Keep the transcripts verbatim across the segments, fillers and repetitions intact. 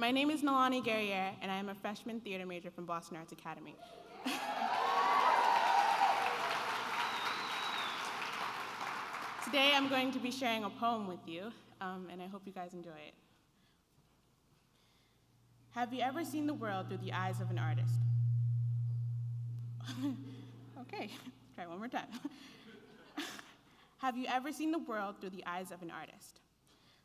My name is Nalani Guerriere, and I am a freshman theater major from Boston Arts Academy. Today I'm going to be sharing a poem with you, um, and I hope you guys enjoy it. Have you ever seen the world through the eyes of an artist? Okay, let's try one more time. Have you ever seen the world through the eyes of an artist?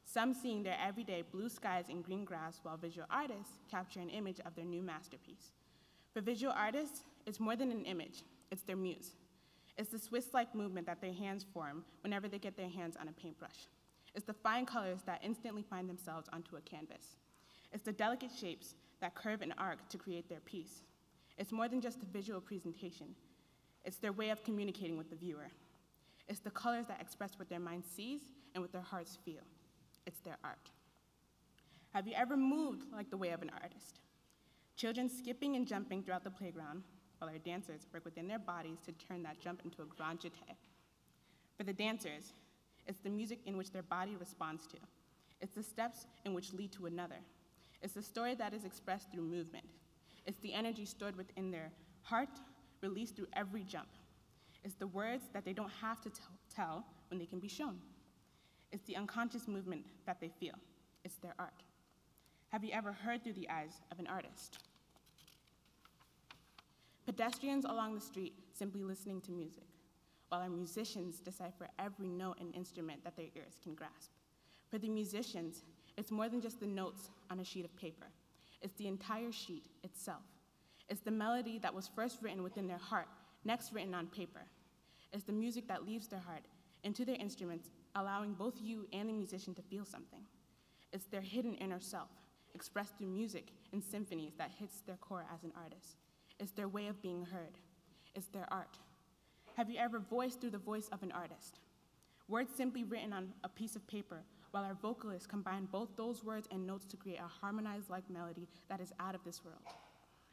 Some seeing their everyday blue skies and green grass, while visual artists capture an image of their new masterpiece. For visual artists, it's more than an image, it's their muse. It's the Swiss-like movement that their hands form whenever they get their hands on a paintbrush. It's the fine colors that instantly find themselves onto a canvas. It's the delicate shapes that curve and arc to create their piece. It's more than just a visual presentation. It's their way of communicating with the viewer. It's the colors that express what their mind sees and what their hearts feel. It's their art. Have you ever moved like the way of an artist? Children skipping and jumping throughout the playground, while our dancers work within their bodies to turn that jump into a grand jeté. For the dancers, it's the music in which their body responds to. It's the steps in which lead to another. It's the story that is expressed through movement. It's the energy stored within their heart, released through every jump. It's the words that they don't have to tell when they can be shown. It's the unconscious movement that they feel. It's their art. Have you ever heard through the eyes of an artist? Pedestrians along the street simply listening to music, while our musicians decipher every note and instrument that their ears can grasp. For the musicians, it's more than just the notes on a sheet of paper. It's the entire sheet itself. It's the melody that was first written within their heart, next written on paper. It's the music that leaves their heart into their instruments, allowing both you and the musician to feel something. It's their hidden inner self, expressed through music and symphonies that hits their core as an artist. It's their way of being heard. It's their art. Have you ever voiced through the voice of an artist? Words simply written on a piece of paper, while our vocalists combine both those words and notes to create a harmonized-like melody that is out of this world.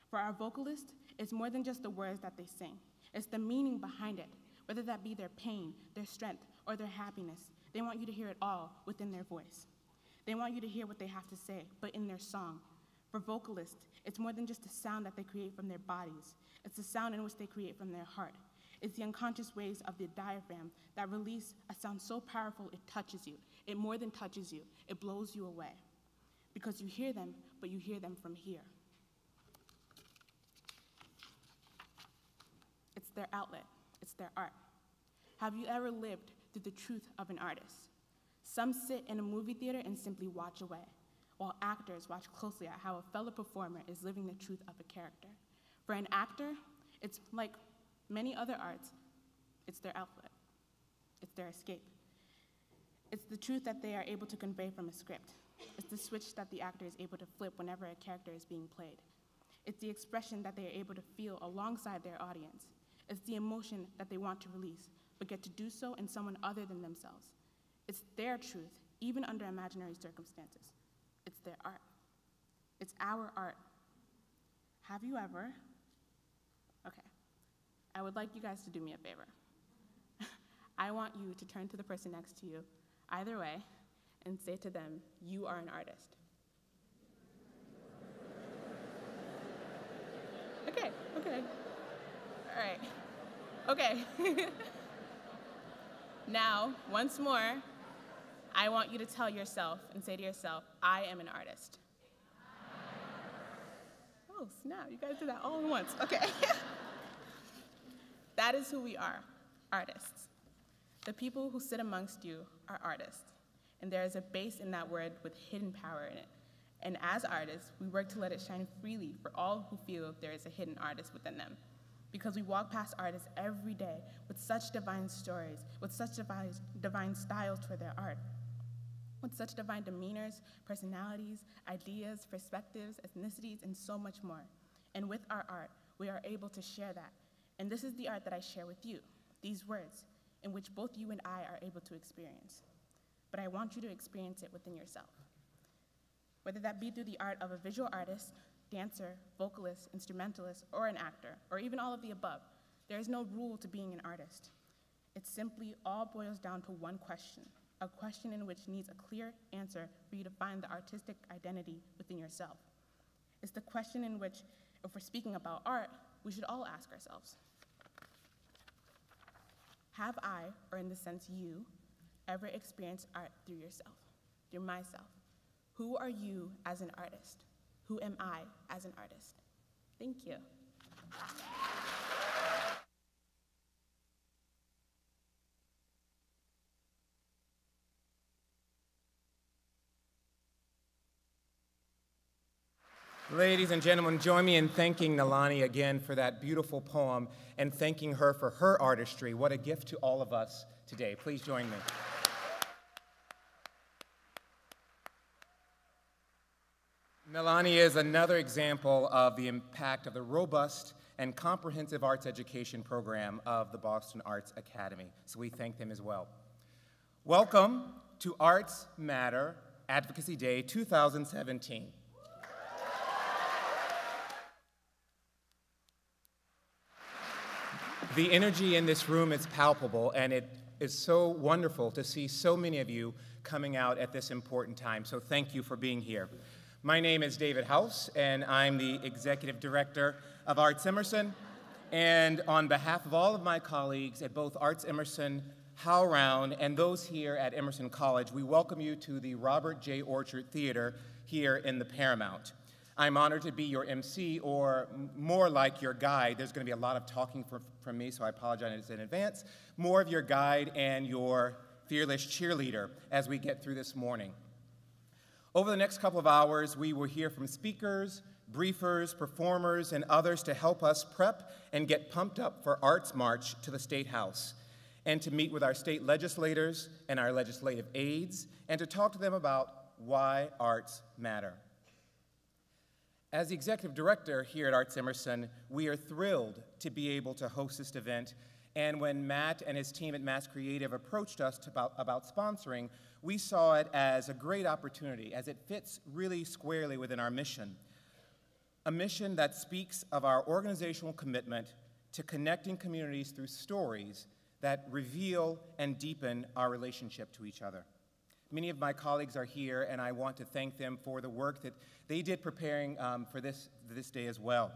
For our vocalists, it's more than just the words that they sing. It's the meaning behind it, whether that be their pain, their strength, or their happiness. They want you to hear it all within their voice. They want you to hear what they have to say, but in their song. For vocalists, it's more than just the sound that they create from their bodies. It's the sound in which they create from their heart. It's the unconscious waves of the diaphragm that release a sound so powerful it touches you. It more than touches you, it blows you away. Because you hear them, but you hear them from here. It's their outlet, it's their art. Have you ever lived through the truth of an artist? Some sit in a movie theater and simply watch away, while actors watch closely at how a fellow performer is living the truth of a character. For an actor, it's like many other arts, it's their outlet, it's their escape. It's the truth that they are able to convey from a script. It's the switch that the actor is able to flip whenever a character is being played. It's the expression that they are able to feel alongside their audience. It's the emotion that they want to release, but get to do so in someone other than themselves. It's their truth, even under imaginary circumstances. It's their art. It's our art. Have you ever? Okay. I would like you guys to do me a favor. I want you to turn to the person next to you, either way, and say to them, "You are an artist." Okay, okay. All right. Okay. Now, once more, I want you to tell yourself and say to yourself, "I am an artist." Oh, snap. You guys did that all at once. Okay. That is who we are, artists. The people who sit amongst you are artists. And there is a base in that word with hidden power in it. And as artists, we work to let it shine freely for all who feel there is a hidden artist within them. Because we walk past artists every day with such divine stories, with such divine, divine styles for their art, with such divine demeanors, personalities, ideas, perspectives, ethnicities, and so much more. And with our art, we are able to share that. And this is the art that I share with you, these words, in which both you and I are able to experience. But I want you to experience it within yourself. Whether that be through the art of a visual artist, dancer, vocalist, instrumentalist, or an actor, or even all of the above, there is no rule to being an artist. It simply all boils down to one question: a question in which needs a clear answer for you to find the artistic identity within yourself. It's the question in which, if we're speaking about art, we should all ask ourselves, have I, or in the sense you, ever experienced art through yourself, through myself? Who are you as an artist? Who am I as an artist? Thank you. Ladies and gentlemen, join me in thanking Nalani again for that beautiful poem and thanking her for her artistry. What a gift to all of us today. Please join me. Nalani is another example of the impact of the robust and comprehensive arts education program of the Boston Arts Academy, so we thank them as well. Welcome to Arts Matter Advocacy Day two thousand seventeen. The energy in this room is palpable, and it is so wonderful to see so many of you coming out at this important time, so thank you for being here. My name is David House, and I'm the Executive Director of ArtsEmerson, and on behalf of all of my colleagues at both ArtsEmerson, HowlRound, and those here at Emerson College, we welcome you to the Robert J. Orchard Theater here in the Paramount. I'm honored to be your M C, or more like your guide. There's going to be a lot of talking from, from me, so I apologize in advance. More of your guide and your fearless cheerleader as we get through this morning. Over the next couple of hours, we will hear from speakers, briefers, performers, and others to help us prep and get pumped up for Arts March to the State House, and to meet with our state legislators and our legislative aides, and to talk to them about why arts matter. As the Executive Director here at ArtsEmerson, we are thrilled to be able to host this event, and when Matt and his team at MassCreative approached us to about, about sponsoring, we saw it as a great opportunity, as it fits really squarely within our mission. A mission that speaks of our organizational commitment to connecting communities through stories that reveal and deepen our relationship to each other. Many of my colleagues are here, and I want to thank them for the work that they did preparing um, for this, this day as well.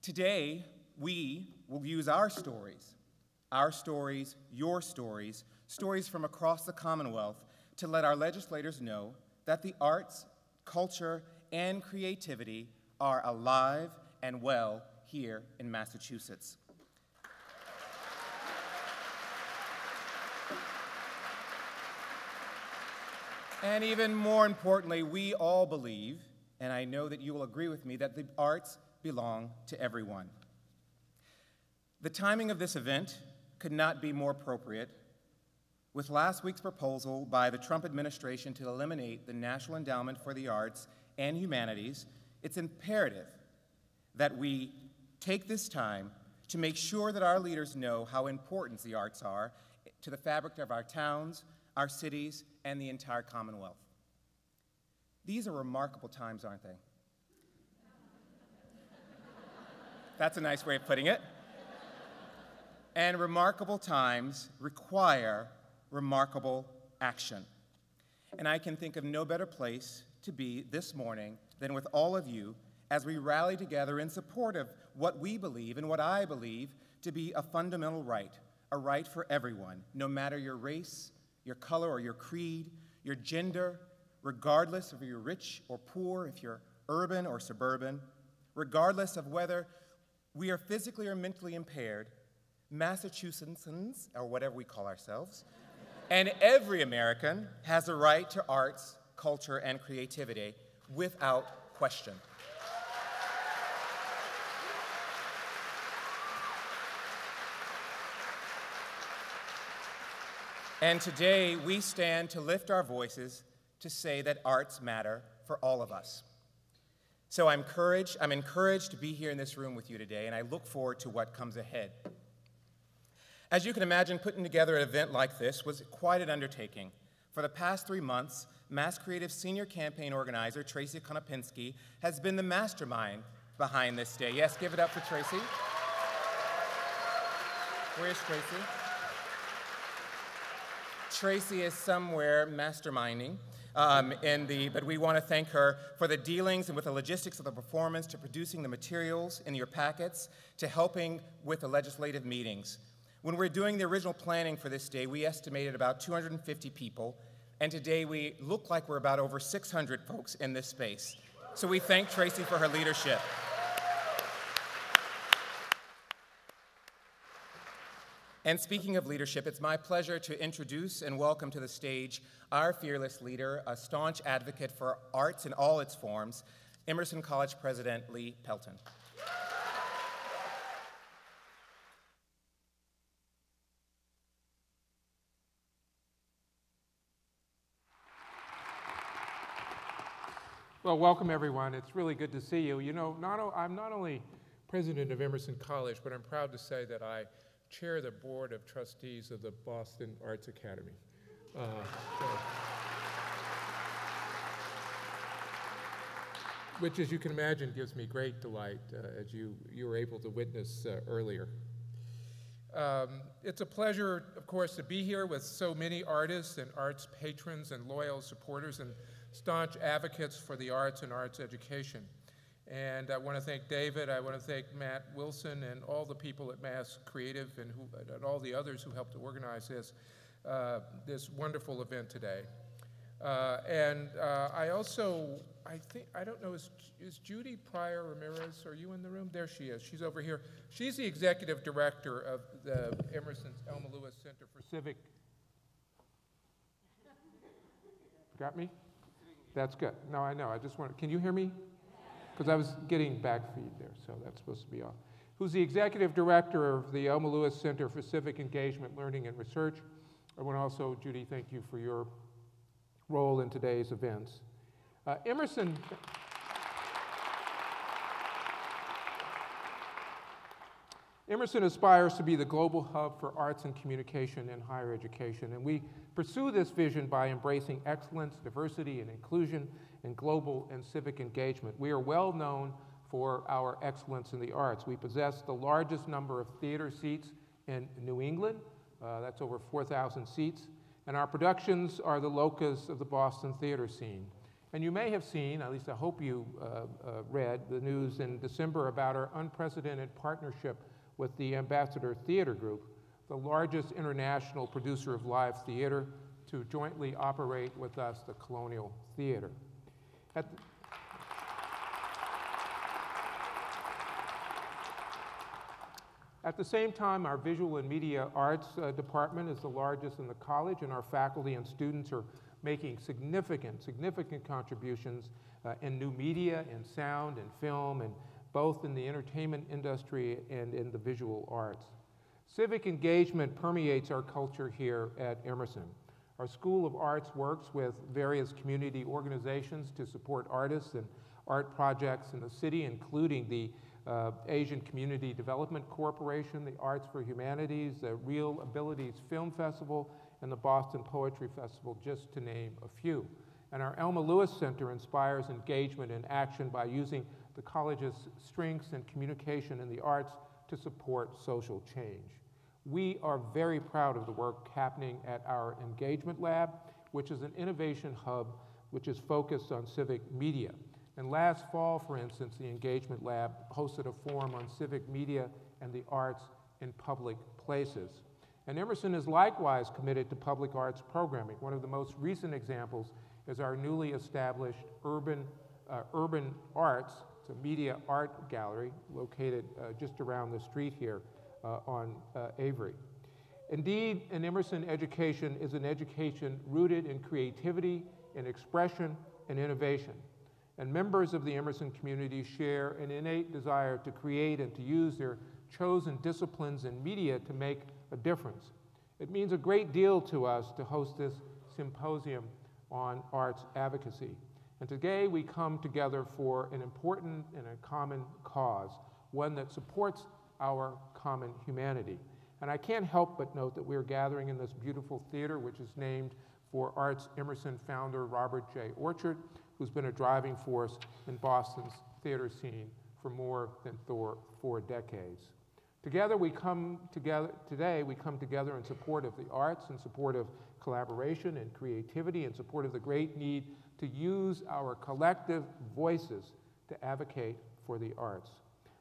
Today, we will use our stories, our stories, your stories, stories from across the Commonwealth, to let our legislators know that the arts, culture, and creativity are alive and well here in Massachusetts. And even more importantly, we all believe, and I know that you will agree with me, that the arts belong to everyone. The timing of this event could not be more appropriate, with last week's proposal by the Trump administration to eliminate the National Endowment for the Arts and Humanities. It's imperative that we take this time to make sure that our leaders know how important the arts are to the fabric of our towns, our cities, and the entire Commonwealth. These are remarkable times, aren't they? That's a nice way of putting it. And remarkable times require remarkable action. And I can think of no better place to be this morning than with all of you as we rally together in support of what we believe and what I believe to be a fundamental right, a right for everyone, no matter your race, your color or your creed, your gender, regardless of if you're rich or poor, if you're urban or suburban, regardless of whether we are physically or mentally impaired, Massachusettsans, or whatever we call ourselves, and every American has a right to arts, culture, and creativity without question. And today, we stand to lift our voices to say that arts matter for all of us. So I'm encouraged, I'm encouraged to be here in this room with you today, and I look forward to what comes ahead. As you can imagine, putting together an event like this was quite an undertaking. For the past three months, MassCreative senior campaign organizer Tracy Konopinski has been the mastermind behind this day. Yes, give it up for Tracy. Where's Tracy? Tracy is somewhere masterminding. Um, in the, but we want to thank her for the dealings and with the logistics of the performance, to producing the materials in your packets, to helping with the legislative meetings. When we were doing the original planning for this day, we estimated about two hundred fifty people, and today we look like we're about over six hundred folks in this space. So we thank Tracy for her leadership. And speaking of leadership, it's my pleasure to introduce and welcome to the stage our fearless leader, a staunch advocate for arts in all its forms, Emerson College President Lee Pelton. Well, welcome everyone. It's really good to see you. You know, not o I'm not only president of Emerson College, but I'm proud to say that I chair the board of trustees of the Boston Arts Academy. Uh, so, which, as you can imagine, gives me great delight, uh, as you, you were able to witness uh, earlier. Um, it's a pleasure, of course, to be here with so many artists and arts patrons and loyal supporters and staunch advocates for the arts and arts education. And I want to thank David, I want to thank Matt Wilson, and all the people at MassCreative and, who, and all the others who helped to organize this, uh, this wonderful event today. Uh, and uh, I also, I think, I don't know, is, is Judy Pryor Ramirez, are you in the room? There she is, she's over here. She's the executive director of the Emerson's Elma Lewis Center for Civic. Got me? That's good. No, I know, I just want to, can you hear me? Because I was getting back feed there, so that's supposed to be off. Who's the executive director of the Elma Lewis Center for Civic Engagement, Learning, and Research. I want to also, Judy, thank you for your role in today's events. Uh, Emerson, Emerson aspires to be the global hub for arts and communication in higher education, and we pursue this vision by embracing excellence, diversity, and inclusion, and global and civic engagement. We are well known for our excellence in the arts. We possess the largest number of theater seats in New England, uh, that's over four thousand seats, and our productions are the locus of the Boston theater scene. And you may have seen, at least I hope you uh, uh, read, the news in December about our unprecedented partnership with the Ambassador Theater Group, the largest international producer of live theater, to jointly operate with us the Colonial Theater. At the, at the same time, our visual and media arts uh, department is the largest in the college, and our faculty and students are making significant, significant contributions uh, in new media, in sound, and film, and both in the entertainment industry and in the visual arts. Civic engagement permeates our culture here at Emerson. Our School of Arts works with various community organizations to support artists and art projects in the city, including the uh, Asian Community Development Corporation, the Arts for Humanities, the Real Abilities Film Festival, and the Boston Poetry Festival, just to name a few. And our Elma Lewis Center inspires engagement and action by using the college's strengths and communication in the arts to support social change. We are very proud of the work happening at our Engagement Lab, which is an innovation hub which is focused on civic media. And last fall, for instance, the Engagement Lab hosted a forum on civic media and the arts in public places. And Emerson is likewise committed to public arts programming. One of the most recent examples is our newly established Urban, uh, Urban Arts, it's a media art gallery located uh, just around the street here. Uh, on uh, Avery. Indeed, an Emerson education is an education rooted in creativity, in expression, and innovation. And members of the Emerson community share an innate desire to create and to use their chosen disciplines and media to make a difference. It means a great deal to us to host this symposium on arts advocacy. And today we come together for an important and a common cause, one that supports our common humanity. And I can't help but note that we're gathering in this beautiful theater, which is named for Arts Emerson founder Robert J. Orchard, who's been a driving force in Boston's theater scene for more than four, four decades. Together we come together, today we come together in support of the arts, in support of collaboration and creativity, in support of the great need to use our collective voices to advocate for the arts,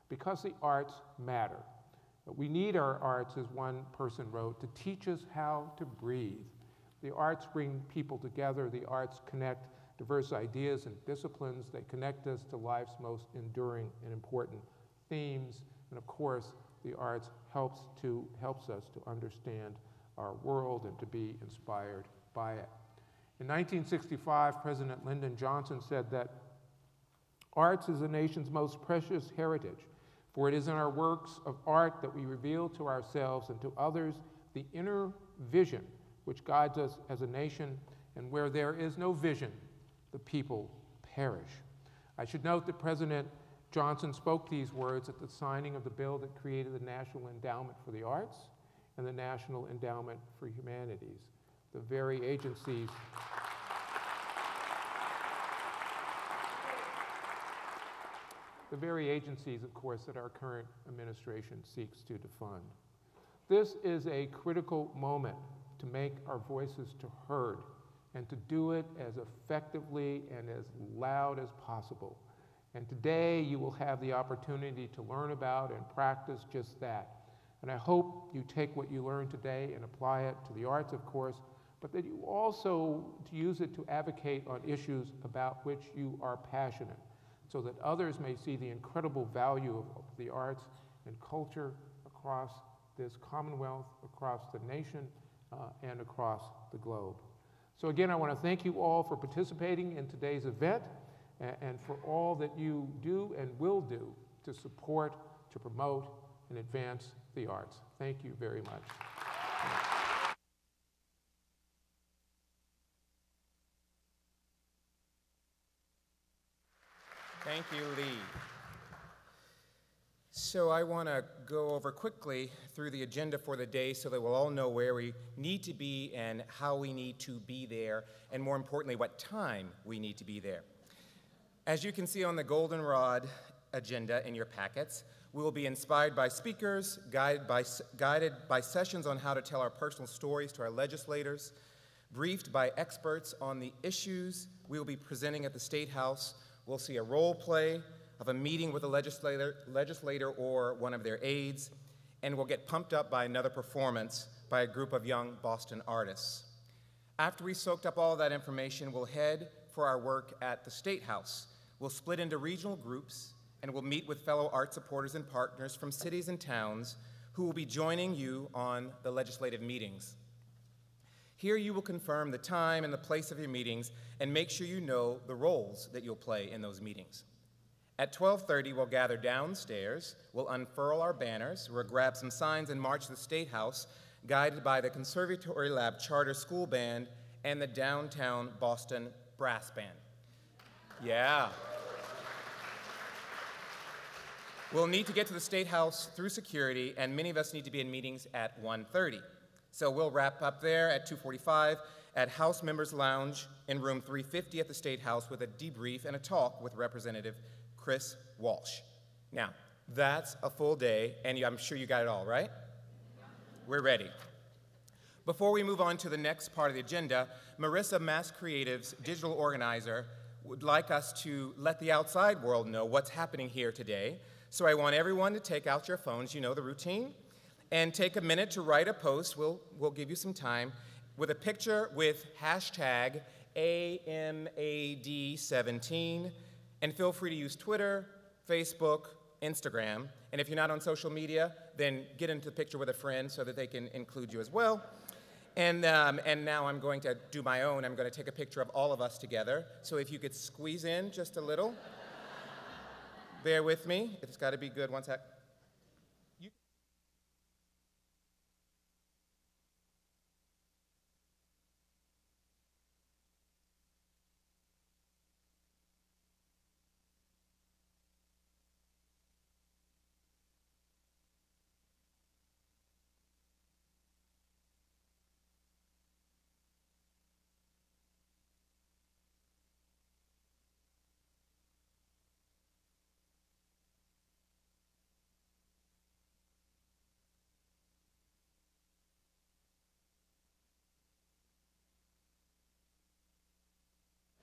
because the arts matter. We need our arts, as one person wrote, to teach us how to breathe. The arts bring people together. The arts connect diverse ideas and disciplines. They connect us to life's most enduring and important themes. And of course, the arts helps, to, helps us to understand our world and to be inspired by it. In nineteen sixty-five, President Lyndon Johnson said that arts is the nation's most precious heritage, for it is in our works of art that we reveal to ourselves and to others the inner vision which guides us as a nation, and where there is no vision, the people perish. I should note that President Johnson spoke these words at the signing of the bill that created the National Endowment for the Arts and the National Endowment for Humanities, the very agencies The very agencies, of course, that our current administration seeks to defund. This is a critical moment to make our voices to heard and to do it as effectively and as loud as possible. And today you will have the opportunity to learn about and practice just that. And I hope you take what you learned today and apply it to the arts, of course, but that you also use it to advocate on issues about which you are passionate, so that others may see the incredible value of the arts and culture across this Commonwealth, across the nation, uh, and across the globe. So again, I want to thank you all for participating in today's event, and, and for all that you do and will do to support, to promote, and advance the arts. Thank you very much. Thank you, Lee. So I want to go over quickly through the agenda for the day so that we'll all know where we need to be and how we need to be there, and more importantly, what time we need to be there. As you can see on the Goldenrod agenda in your packets, we will be inspired by speakers, guided by, guided by sessions on how to tell our personal stories to our legislators, briefed by experts on the issues we will be presenting at the State House. We'll see a role play of a meeting with a legislator, legislator or one of their aides, and we'll get pumped up by another performance by a group of young Boston artists. After we soaked up all that information, we'll head for our work at the State House. We'll split into regional groups, and we'll meet with fellow art supporters and partners from cities and towns who will be joining you on the legislative meetings. Here you will confirm the time and the place of your meetings and make sure you know the roles that you'll play in those meetings. At twelve thirty, we'll gather downstairs, we'll unfurl our banners, we'll grab some signs and march to the State House, guided by the Conservatory Lab Charter School Band and the Downtown Boston Brass Band. Yeah. We'll need to get to the State House through security, and many of us need to be in meetings at one thirty. So we'll wrap up there at two forty-five at House Members Lounge in room three fifty at the State House with a debrief and a talk with Representative Chris Walsh. Now, that's a full day, and I'm sure you got it all, right? We're ready. Before we move on to the next part of the agenda, Marissa, MassCreative's digital organizer, would like us to let the outside world know what's happening here today. So I want everyone to take out your phones. You know the routine. And take a minute to write a post, we'll, we'll give you some time, with a picture with hashtag A M A D seventeen, and feel free to use Twitter, Facebook, Instagram, and if you're not on social media, then get into the picture with a friend so that they can include you as well. And, um, and now I'm going to do my own, I'm going to take a picture of all of us together, so if you could squeeze in just a little, bear with me, it's got to be good, one sec.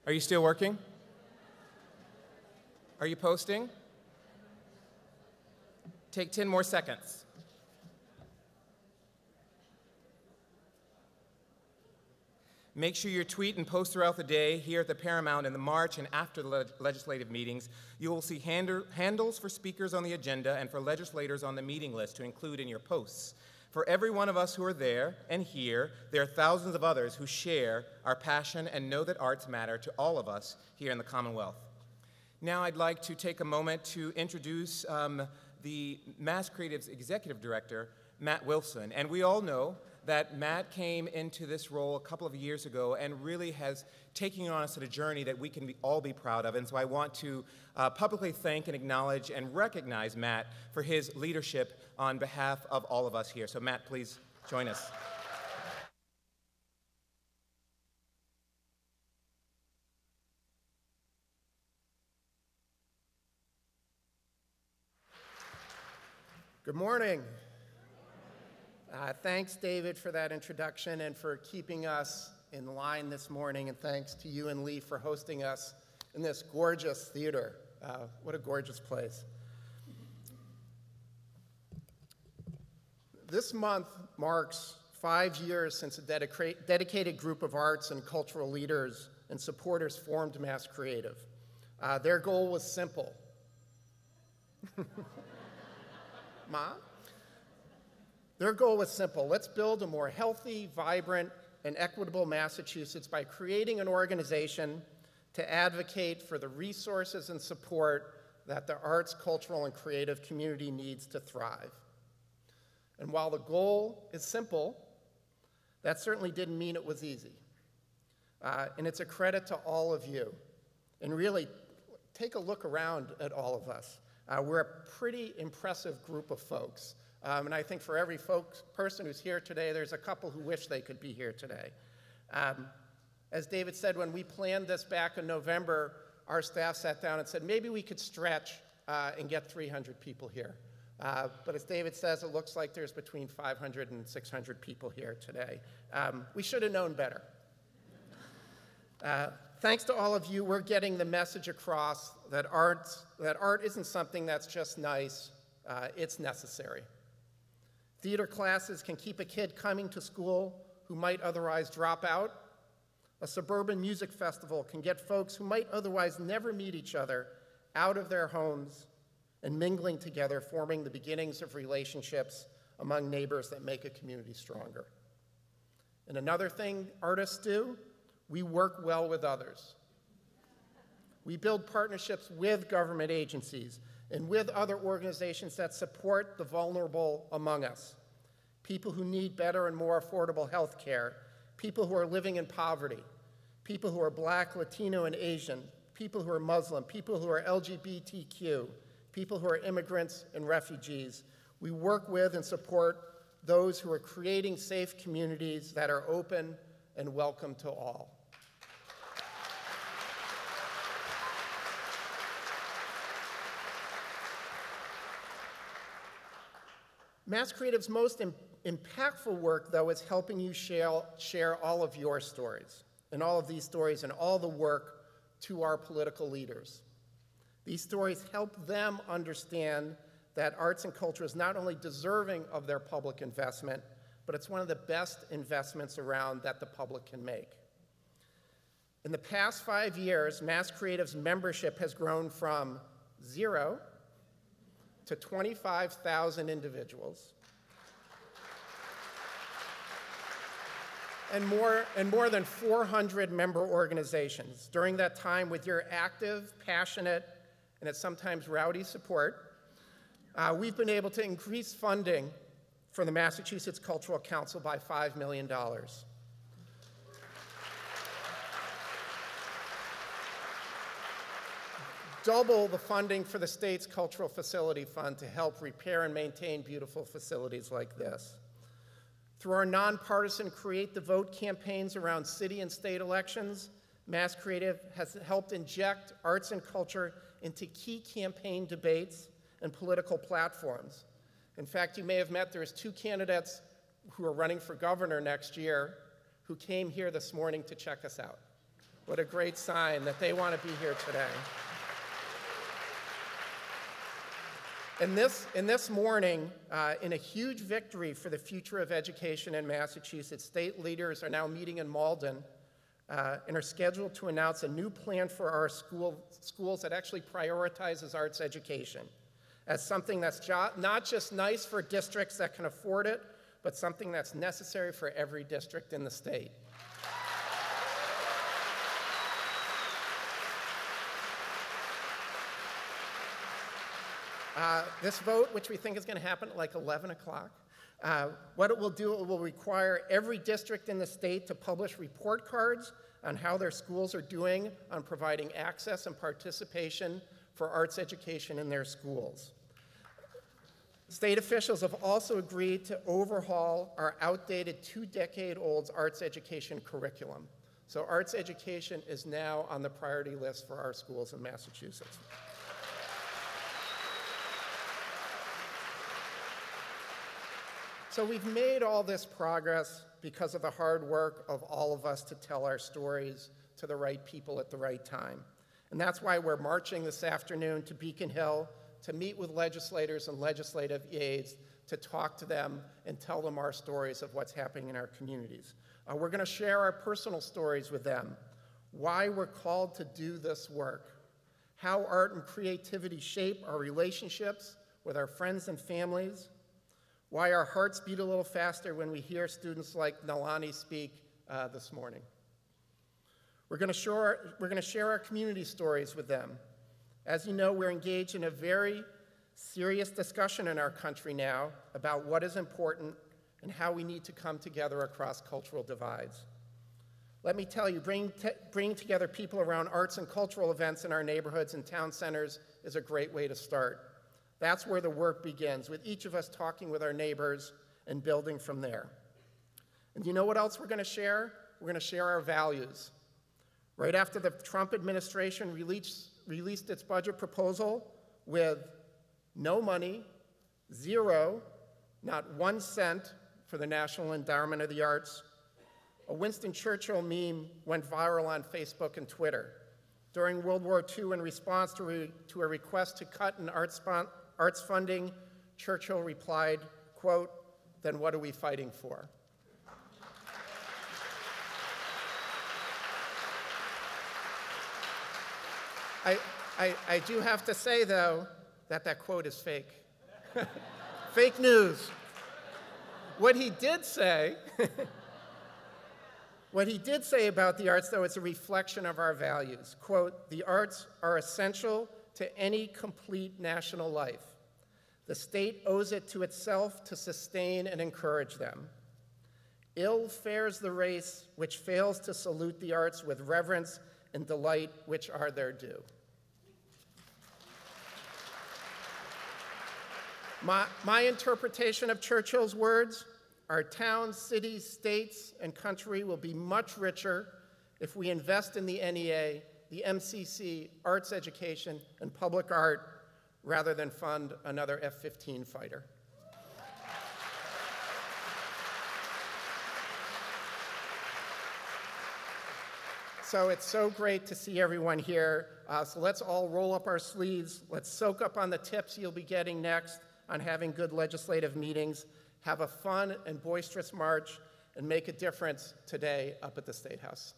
Are you still working? Are you posting? Take ten more seconds. Make sure you tweet and post throughout the day here at the Paramount in the March and after the leg legislative meetings. You will see hander handles for speakers on the agenda and for legislators on the meeting list to include in your posts. For every one of us who are there and here, there are thousands of others who share our passion and know that arts matter to all of us here in the Commonwealth. Now I'd like to take a moment to introduce um, the MassCreative's executive director, Matt Wilson. And we all know that Matt came into this role a couple of years ago and really has taken on us on a journey that we can be, all be proud of. And so I want to uh, publicly thank and acknowledge and recognize Matt for his leadership on behalf of all of us here. So Matt, please join us. Good morning. Uh, thanks, David, for that introduction and for keeping us in line this morning, and thanks to you and Lee for hosting us in this gorgeous theater. Uh, what a gorgeous place. This month marks five years since a dedica- dedicated group of arts and cultural leaders and supporters formed MassCreative. Uh, their goal was simple. Mom? Their goal was simple. Let's build a more healthy, vibrant, and equitable Massachusetts by creating an organization to advocate for the resources and support that the arts, cultural, and creative community needs to thrive. And while the goal is simple, that certainly didn't mean it was easy. Uh, and it's a credit to all of you. And really, take a look around at all of us. Uh, we're a pretty impressive group of folks. Um, and I think for every folks, person who's here today, there's a couple who wish they could be here today. Um, as David said, when we planned this back in November, our staff sat down and said, maybe we could stretch uh, and get three hundred people here. Uh, but as David says, it looks like there's between five hundred and six hundred people here today. Um, we should have known better. Uh, Thanks to all of you, we're getting the message across that, arts, that art isn't something that's just nice, uh, it's necessary. Theater classes can keep a kid coming to school who might otherwise drop out. A suburban music festival can get folks who might otherwise never meet each other out of their homes and mingling together, forming the beginnings of relationships among neighbors that make a community stronger. And another thing artists do, we work well with others. We build partnerships with government agencies and with other organizations that support the vulnerable among us, people who need better and more affordable health care, people who are living in poverty, people who are Black, Latino, and Asian, people who are Muslim, people who are L G B T Q, people who are immigrants and refugees. We work with and support those who are creating safe communities that are open and welcome to all. MassCreative's most im impactful work, though, is helping you share, share all of your stories, and all of these stories and all the work to our political leaders. These stories help them understand that arts and culture is not only deserving of their public investment, but it's one of the best investments around that the public can make. In the past five years, MassCreative's membership has grown from zero to twenty-five thousand individuals, and more, and more than four hundred member organizations. During that time, with your active, passionate, and at sometimes rowdy support, uh, we've been able to increase funding for the Massachusetts Cultural Council by five million dollars. Double the funding for the state's Cultural Facility Fund to help repair and maintain beautiful facilities like this. Through our nonpartisan Create the Vote campaigns around city and state elections, MassCreative has helped inject arts and culture into key campaign debates and political platforms. In fact, you may have met, there's two candidates who are running for governor next year who came here this morning to check us out. What a great sign that they want to be here today. And this, and this morning, uh, in a huge victory for the future of education in Massachusetts, state leaders are now meeting in Malden uh, and are scheduled to announce a new plan for our school, schools that actually prioritizes arts education as something that's jo- not just nice for districts that can afford it, but something that's necessary for every district in the state. Uh, this vote, which we think is going to happen at like eleven o'clock, uh, what it will do, it will require every district in the state to publish report cards on how their schools are doing on providing access and participation for arts education in their schools. State officials have also agreed to overhaul our outdated two-decade-old arts education curriculum. So arts education is now on the priority list for our schools in Massachusetts. So we've made all this progress because of the hard work of all of us to tell our stories to the right people at the right time. And that's why we're marching this afternoon to Beacon Hill to meet with legislators and legislative aides to talk to them and tell them our stories of what's happening in our communities. Uh, we're going to share our personal stories with them, why we're called to do this work, how art and creativity shape our relationships with our friends and families, why our hearts beat a little faster when we hear students like Nalani speak uh, this morning. We're going to share, we're going to share our community stories with them. As you know, we're engaged in a very serious discussion in our country now about what is important and how we need to come together across cultural divides. Let me tell you, bringing bring together people around arts and cultural events in our neighborhoods and town centers is a great way to start. That's where the work begins, with each of us talking with our neighbors and building from there. And you know what else we're going to share? We're going to share our values. Right after the Trump administration released, released its budget proposal with no money, zero, not one cent for the National Endowment for the Arts, a Winston Churchill meme went viral on Facebook and Twitter. During World War Two, in response to, re to a request to cut in arts Arts funding, Churchill replied, quote, "Then what are we fighting for?" I, I, I do have to say, though, that that quote is fake. Fake news. What he did say, what he did say about the arts, though, is a reflection of our values. Quote, "The arts are essential to any complete national life. The state owes it to itself to sustain and encourage them. Ill fares the race which fails to salute the arts with reverence and delight which are their due." My, my interpretation of Churchill's words, our towns, cities, states, and country will be much richer if we invest in the N E A, the M C C, arts education, and public art, rather than fund another F fifteen fighter. So it's so great to see everyone here. Uh, so let's all roll up our sleeves. Let's soak up on the tips you'll be getting next on having good legislative meetings. Have a fun and boisterous march, and make a difference today up at the State House.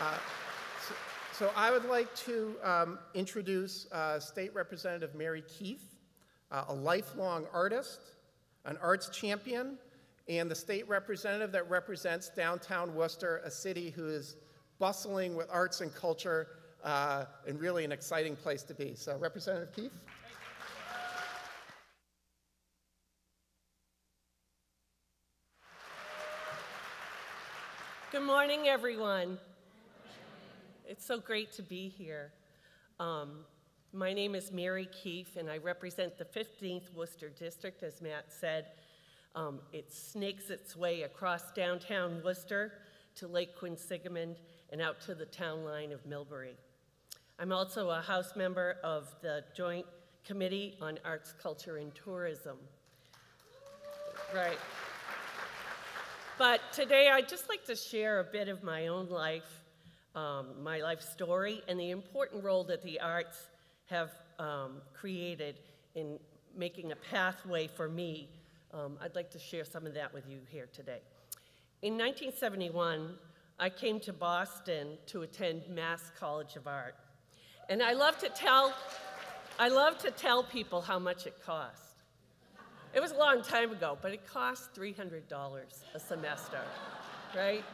Uh, so, so I would like to um, introduce uh, State Representative Mary Keefe, uh, a lifelong artist, an arts champion, and the state representative that represents downtown Worcester, a city who is bustling with arts and culture uh, and really an exciting place to be. So Representative Keefe. Good morning, everyone. It's so great to be here. Um, my name is Mary Keefe, and I represent the fifteenth Worcester District, as Matt said. Um, it snakes its way across downtown Worcester to Lake Quinsigamond and out to the town line of Millbury. I'm also a House member of the Joint Committee on Arts, Culture, and Tourism. Right. But today I'd just like to share a bit of my own life, um, my life story, and the important role that the arts have um, created in making a pathway for me. Um, I'd like to share some of that with you here today. In nineteen seventy-one, I came to Boston to attend Mass College of Art. And I love to tell, I love to tell people how much it cost. It was a long time ago, but it cost three hundred dollars a semester, right?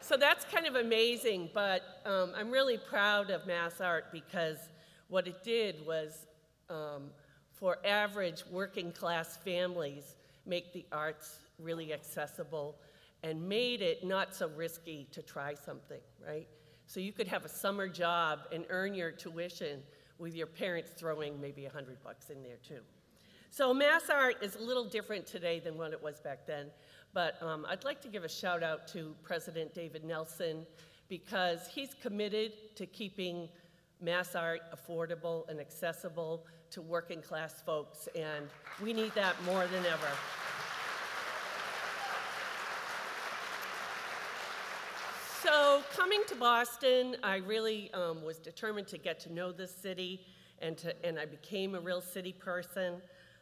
So that's kind of amazing, but um, I'm really proud of MassArt because what it did was, um, for average working class families, make the arts really accessible and made it not so risky to try something, right? So you could have a summer job and earn your tuition with your parents throwing maybe a hundred bucks in there too. So MassArt is a little different today than what it was back then, but um, I'd like to give a shout out to President David Nelson because he's committed to keeping MassArt affordable and accessible to working class folks, and we need that more than ever. So coming to Boston, I really um, was determined to get to know this city, and, to, and I became a real city person.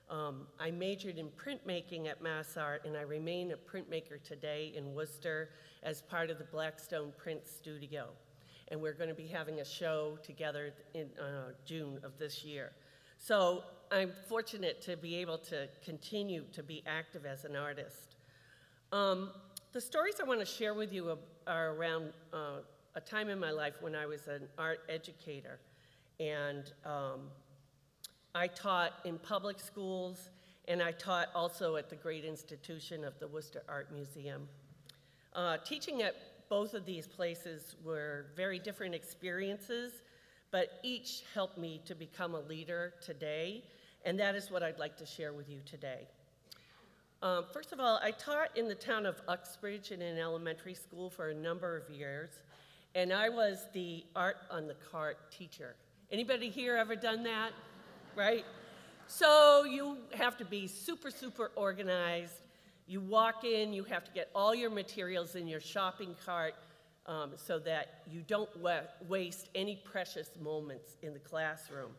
Um, I majored in printmaking at MassArt, and I remain a printmaker today in Worcester as part of the Blackstone Print Studio. And we're going to be having a show together in uh, June of this year. So I'm fortunate to be able to continue to be active as an artist. Um, the stories I want to share with you are around uh, a time in my life when I was an art educator. And um, I taught in public schools, and I taught also at the great institution of the Worcester Art Museum. Uh, teaching at both of these places were very different experiences, but each helped me to become a leader today, and that is what I'd like to share with you today. Um, first of all, I taught in the town of Uxbridge in an elementary school for a number of years, and I was the art on the cart teacher. Anybody here ever done that? Right? So you have to be super, super organized. You walk in, you have to get all your materials in your shopping cart um, so that you don't wa waste any precious moments in the classroom.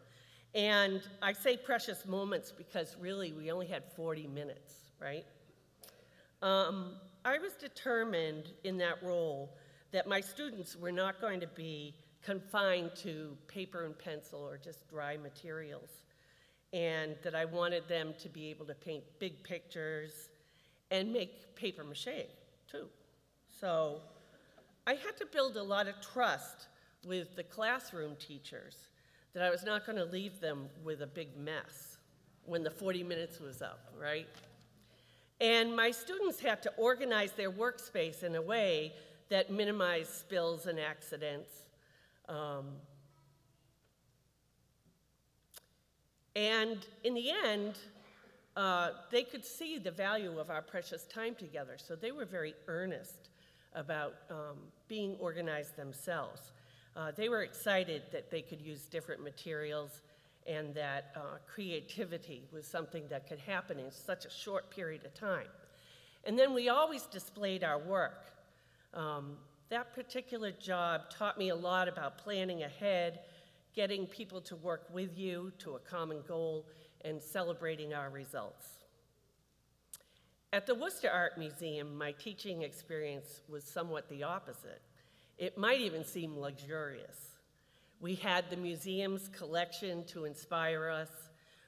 And I say precious moments because really we only had forty minutes, right? Um, I was determined in that role that my students were not going to be confined to paper and pencil or just dry materials, and that I wanted them to be able to paint big pictures and make paper mache, too. So I had to build a lot of trust with the classroom teachers that I was not going to leave them with a big mess when the forty minutes was up, right? And my students had to organize their workspace in a way that minimized spills and accidents. Um, And in the end, uh, they could see the value of our precious time together, so they were very earnest about um, being organized themselves. Uh, they were excited that they could use different materials and that uh, creativity was something that could happen in such a short period of time. And then we always displayed our work. Um, that particular job taught me a lot about planning ahead, getting people to work with you to a common goal, and celebrating our results. At the Worcester Art Museum, my teaching experience was somewhat the opposite. It might even seem luxurious. We had the museum's collection to inspire us.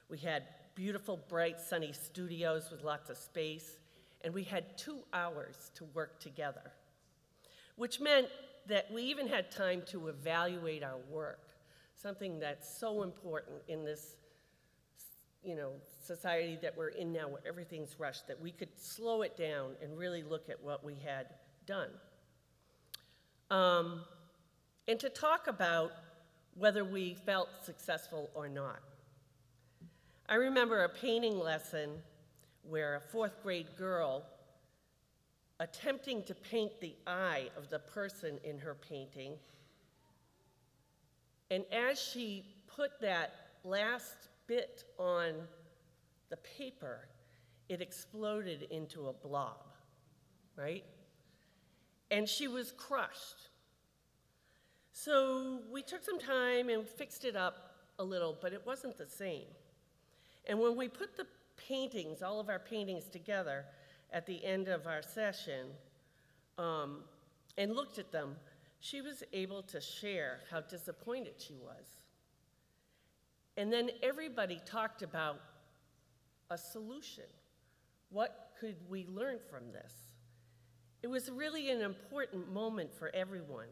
We had beautiful, bright, sunny studios with lots of space, and we had two hours to work together, which meant that we even had time to evaluate our work. Something that's so important in this, you know, society that we're in now where everything's rushed, that we could slow it down and really look at what we had done. Um, and to talk about whether we felt successful or not. I remember a painting lesson where a fourth grade girl attempting to paint the eye of the person in her painting. And as she put that last bit on the paper, it exploded into a blob, right? And she was crushed. So we took some time and fixed it up a little, but it wasn't the same. And when we put the paintings, all of our paintings together at the end of our session um, and looked at them, she was able to share how disappointed she was. And then everybody talked about a solution. What could we learn from this? It was really an important moment for everyone.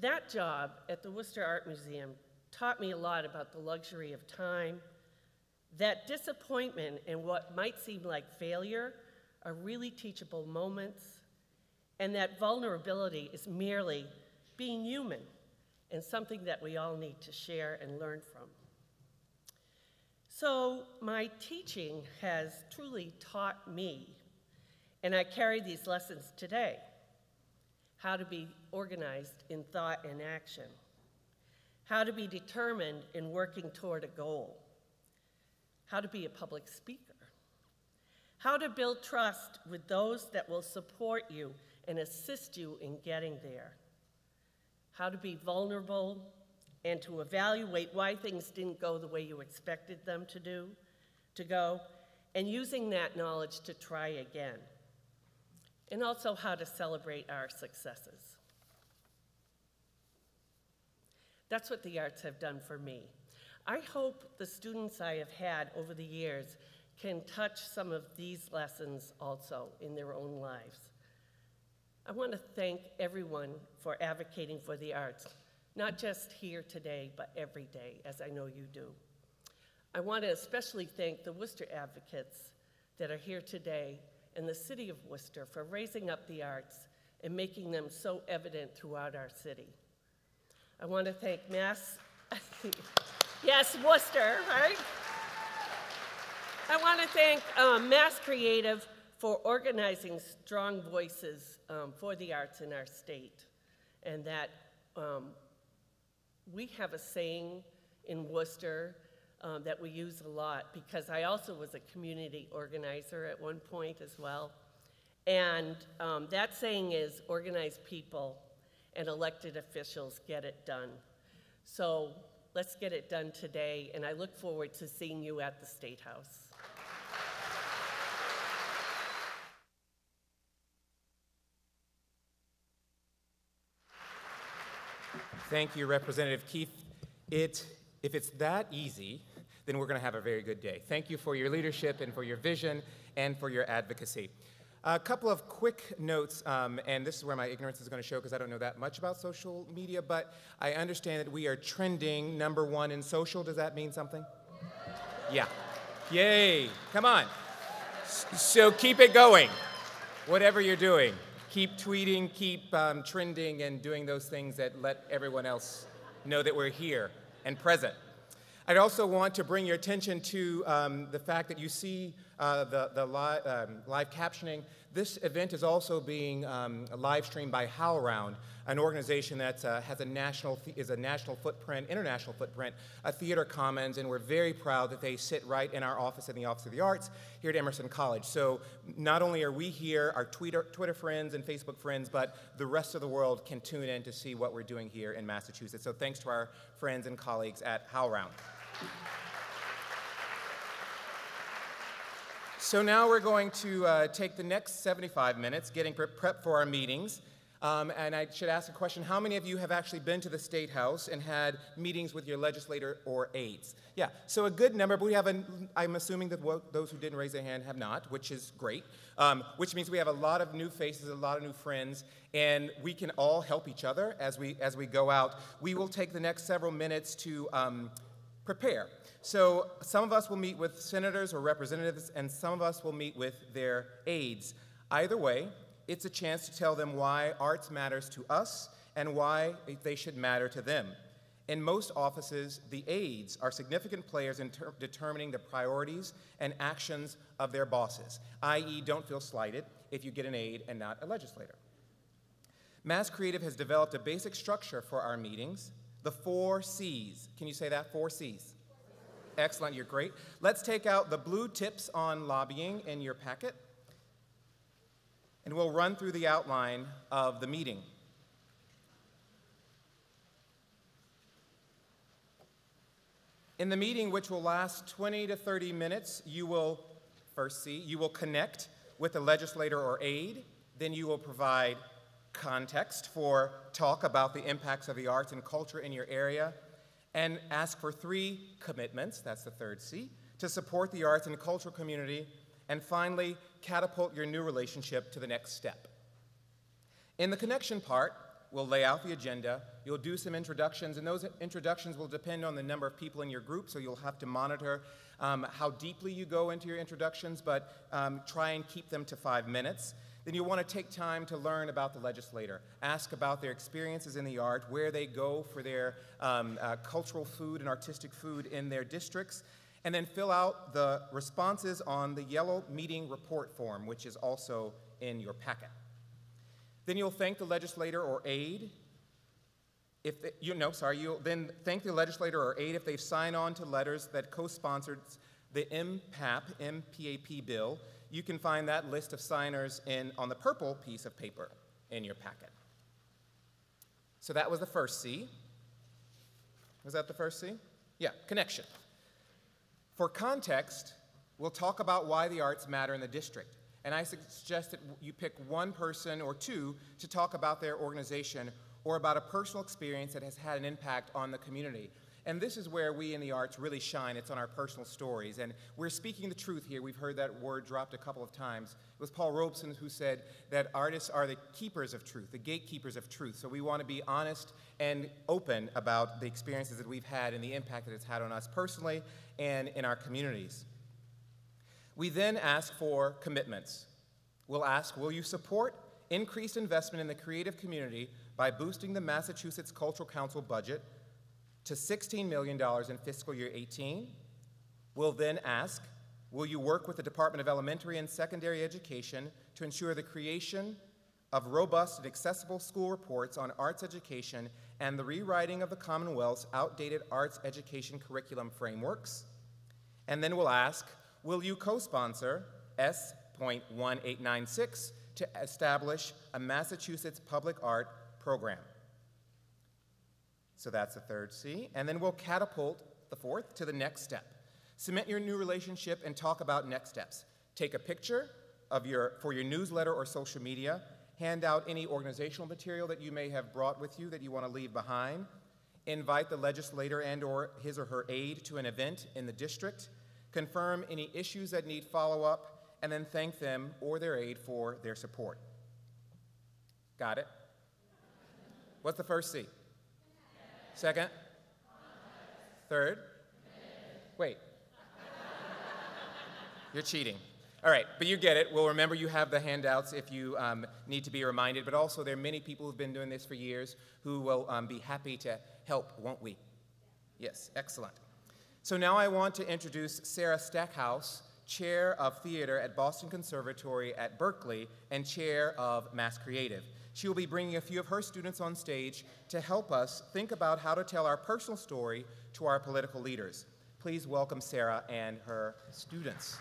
That job at the Worcester Art Museum taught me a lot about the luxury of time. That disappointment and what might seem like failure are really teachable moments, and that vulnerability is merely being human and something that we all need to share and learn from. So my teaching has truly taught me, and I carry these lessons today, how to be organized in thought and action, how to be determined in working toward a goal, how to be a public speaker, how to build trust with those that will support you and assist you in getting there, how to be vulnerable and to evaluate why things didn't go the way you expected them to do, to go, and using that knowledge to try again, and also how to celebrate our successes. That's what the arts have done for me. I hope the students I have had over the years can touch some of these lessons also in their own lives. I want to thank everyone for advocating for the arts, not just here today, but every day, as I know you do. I want to especially thank the Worcester advocates that are here today and the city of Worcester for raising up the arts and making them so evident throughout our city. I want to thank Mass, yes, Worcester, right? I want to thank um, MassCreative for organizing strong voices um, for the arts in our state, and that um, we have a saying in Worcester um, that we use a lot, because I also was a community organizer at one point as well, and um, that saying is, organized people and elected officials get it done. So let's get it done today, and I look forward to seeing you at the State House. Thank you, Representative Keefe. It, if it's that easy, then we're going to have a very good day. Thank you for your leadership and for your vision and for your advocacy. A couple of quick notes, um, and this is where my ignorance is going to show because I don't know that much about social media, but I understand that we are trending number one in social. Does that mean something? Yeah. Yay. Come on. So keep it going. Whatever you're doing, keep tweeting, keep um, trending, and doing those things that let everyone else know that we're here and present. I'd also want to bring your attention to um, the fact that you see uh, the, the li um, live captioning. This event is also being um, live streamed by HowlRound, an organization that uh, has a national is a national footprint, international footprint, a Theater Commons, and we're very proud that they sit right in our office, in the Office of the Arts, here at Emerson College. So not only are we here, our Twitter, Twitter friends and Facebook friends, but the rest of the world can tune in to see what we're doing here in Massachusetts. So thanks to our friends and colleagues at HowlRound. So now we're going to uh, take the next seventy-five minutes, getting pre prep for our meetings. Um, and I should ask a question. How many of you have actually been to the State House and had meetings with your legislator or aides? Yeah, so a good number, but we have, a, I'm assuming that those who didn't raise their hand have not, which is great, um, which means we have a lot of new faces, a lot of new friends, and we can all help each other as we, as we go out. We will take the next several minutes to um, prepare. So some of us will meet with senators or representatives, and some of us will meet with their aides. Either way, it's a chance to tell them why arts matters to us and why they should matter to them. In most offices, the aides are significant players in determining the priorities and actions of their bosses, that is don't feel slighted if you get an aide and not a legislator. MassCreative has developed a basic structure for our meetings, the four C's. Can you say that? Four C's. Excellent. You're great. Let's take out the blue tips on lobbying in your packet. and we'll run through the outline of the meeting. In the meeting, which will last twenty to thirty minutes, you will first see, you will connect with a legislator or aide, then you will provide context for talk about the impacts of the arts and culture in your area, and ask for three commitments, that's the third C, to support the arts and cultural community, and finally, catapult your new relationship to the next step. In the connection part, we'll lay out the agenda, you'll do some introductions, and those introductions will depend on the number of people in your group, so you'll have to monitor um, how deeply you go into your introductions, but um, try and keep them to five minutes. Then you'll want to take time to learn about the legislator, ask about their experiences in the art, where they go for their um, uh, cultural food and artistic food in their districts, and then fill out the responses on the yellow meeting report form, which is also in your packet. Then you'll thank the legislator or aide. If they, you know, sorry, you'll then thank the legislator or aide if they've signed on to letters that co-sponsored the M P A P bill. You can find that list of signers in on the purple piece of paper in your packet. So that was the first C. Was that the first C? Yeah, connection. For context, we'll talk about why the arts matter in the district. And I suggest that you pick one person or two to talk about their organization or about a personal experience that has had an impact on the community. And this is where we in the arts really shine. It's on our personal stories. And we're speaking the truth here. We've heard that word dropped a couple of times. It was Paul Robeson who said that artists are the keepers of truth, the gatekeepers of truth. So we want to be honest and open about the experiences that we've had and the impact that it's had on us personally and in our communities. We then ask for commitments. We'll ask, will you support increased investment in the creative community by boosting the Massachusetts Cultural Council budget to sixteen million dollars in fiscal year eighteen? We'll then ask, will you work with the Department of Elementary and Secondary Education to ensure the creation of robust and accessible school reports on arts education and the rewriting of the Commonwealth's outdated arts education curriculum frameworks? And then we'll ask, will you co-sponsor S point one eight nine six to establish a Massachusetts public art program? So that's the third C. And then we'll catapult the fourth to the next step. Cement your new relationship and talk about next steps. Take a picture of your, for your newsletter or social media. Hand out any organizational material that you may have brought with you that you want to leave behind. Invite the legislator and or his or her aide to an event in the district. Confirm any issues that need follow-up, and then thank them or their aide for their support. Got it? What's the first C? Connect. Second? Context. Third? Commit. Wait. You're cheating. All right, but you get it. Well, remember you have the handouts if you um, need to be reminded, but also there are many people who've been doing this for years who will um, be happy to help, won't we? Yes, excellent. So now I want to introduce Sarah Stackhouse, Chair of Theater at Boston Conservatory at Berkeley and Chair of MassCreative. She will be bringing a few of her students on stage to help us think about how to tell our personal story to our political leaders. Please welcome Sarah and her students.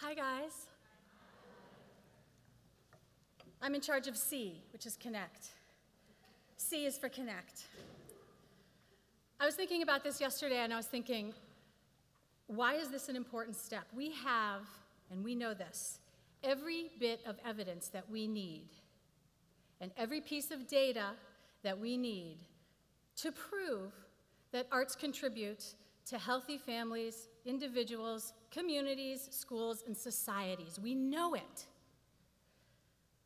Hi guys. I'm in charge of C, which is connect. C is for connect. I was thinking about this yesterday and I was thinking, why is this an important step? We have, and we know this, every bit of evidence that we need and every piece of data that we need to prove that arts contribute to healthy families, individuals, communities, schools, and societies. We know it.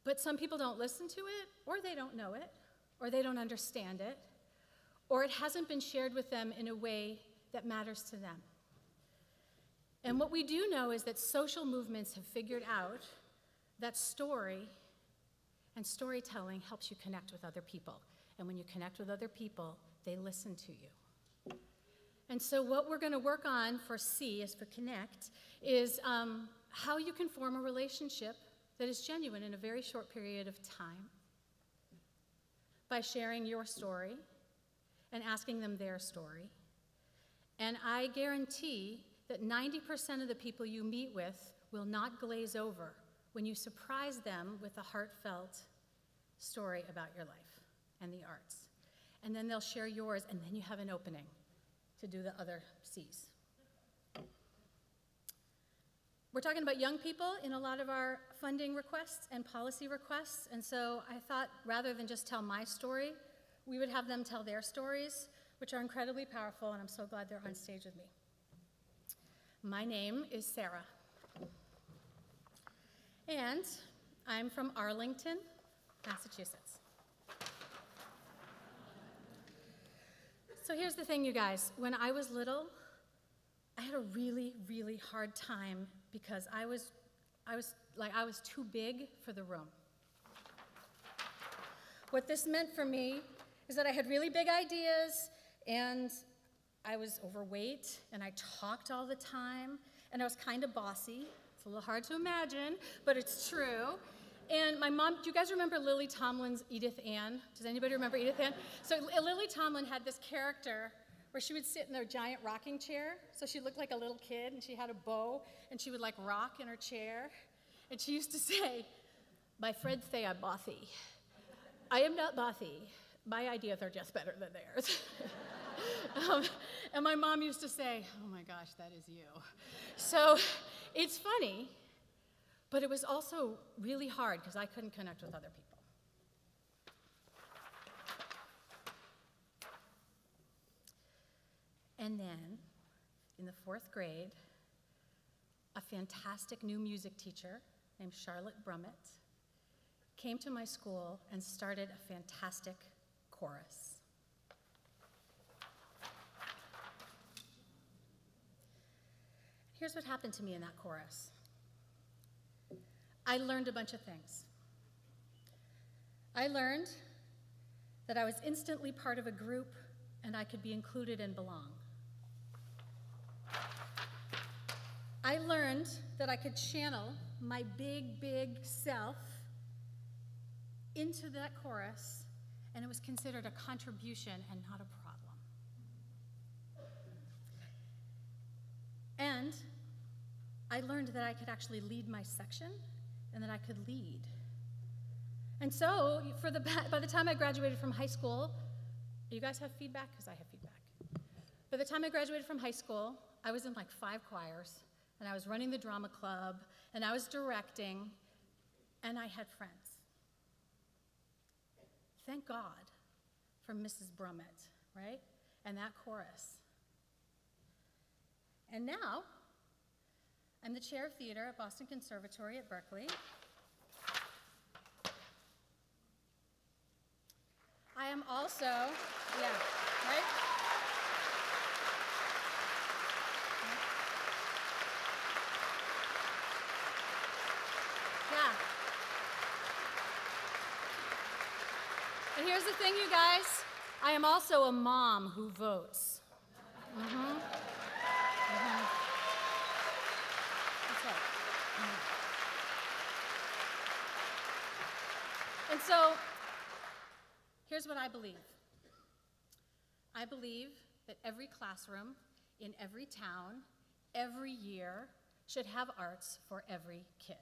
But some people don't listen to it, or they don't know it, or they don't understand it, or it hasn't been shared with them in a way that matters to them. And what we do know is that social movements have figured out that story And storytelling helps you connect with other people. And when you connect with other people, they listen to you. And so what we're going to work on for C, is for connect, is um, how you can form a relationship that is genuine in a very short period of time by sharing your story and asking them their story. And I guarantee that ninety percent of the people you meet with will not glaze over when you surprise them with a heartfelt story about your life and the arts. And then they'll share yours, and then you have an opening to do the other C's. We're talking about young people in a lot of our funding requests and policy requests, and so I thought rather than just tell my story, we would have them tell their stories, which are incredibly powerful, and I'm so glad they're on stage with me. My name is Sarah, and I'm from Arlington, Massachusetts. So here's the thing, you guys. When I was little, I had a really, really hard time because I was, I was, like, I was too big for the room. What this meant for me is that I had really big ideas, and I was overweight, and I talked all the time, and I was kind of bossy. It's a little hard to imagine, but it's true. And my mom, do you guys remember Lily Tomlin's Edith Ann? Does anybody remember Edith Ann? So Lily Tomlin had this character where she would sit in a giant rocking chair. So she looked like a little kid, and she had a bow, and she would like rock in her chair. And she used to say, my friends say I'm bossy. I am not bossy. My ideas are just better than theirs. um, and my mom used to say, oh my gosh, that is you. So it's funny. But it was also really hard because I couldn't connect with other people. And then, in the fourth grade, a fantastic new music teacher named Charlotte Brummett came to my school and started a fantastic chorus. Here's what happened to me in that chorus. I learned a bunch of things. I learned that I was instantly part of a group and I could be included and belong. I learned that I could channel my big, big self into that chorus, and it was considered a contribution and not a problem. And I learned that I could actually lead my section and that I could lead. And so, for the, by the time I graduated from high school, you guys have feedback? Because I have feedback. By the time I graduated from high school, I was in like five choirs, and I was running the drama club, and I was directing, and I had friends. Thank God for Missus Brummett, right? And that chorus. And now, I'm the chair of theater at Boston Conservatory at Berkeley. I am also, yeah, right? Yeah. And here's the thing, you guys. I am also a mom who votes. Mm-hmm. And so, here's what I believe. I believe that every classroom in every town, every year, should have arts for every kid.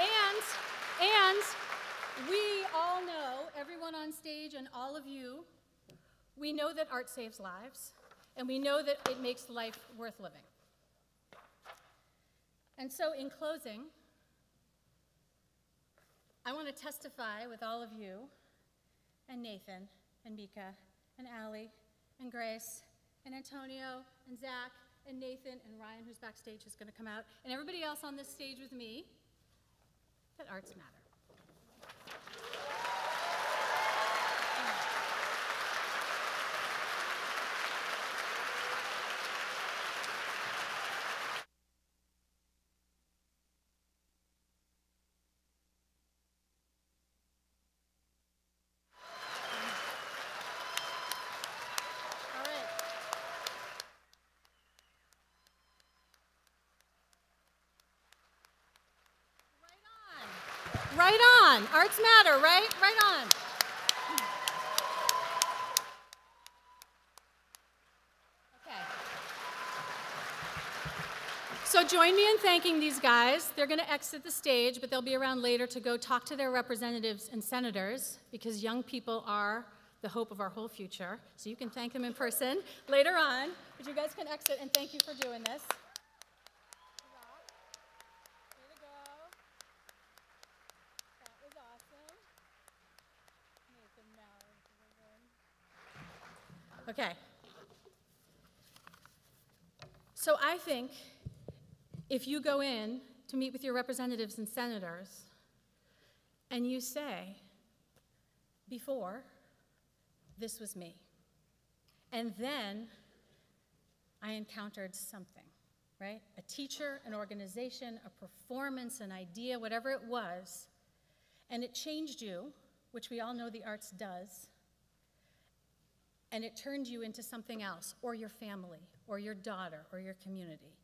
And, and we all know, everyone on stage and all of you, we know that art saves lives. And we know that it makes life worth living. And so in closing, I want to testify with all of you, and Nathan, and Mika, and Allie, and Grace, and Antonio, and Zach, and Nathan, and Ryan, who's backstage, who's going to come out, and everybody else on this stage with me, that arts matter. on. Arts matter, right? Right on. Okay. So join me in thanking these guys. They're going to exit the stage, but they'll be around later to go talk to their representatives and senators, because young people are the hope of our whole future. So you can thank them in person later on, but you guys can exit, and thank you for doing this. Okay. So I think if you go in to meet with your representatives and senators and you say, before, this was me. And then I encountered something, right? A teacher, an organization, a performance, an idea, whatever it was, and it changed you, which we all know the arts does, and it turned you into something else, or your family, or your daughter, or your community.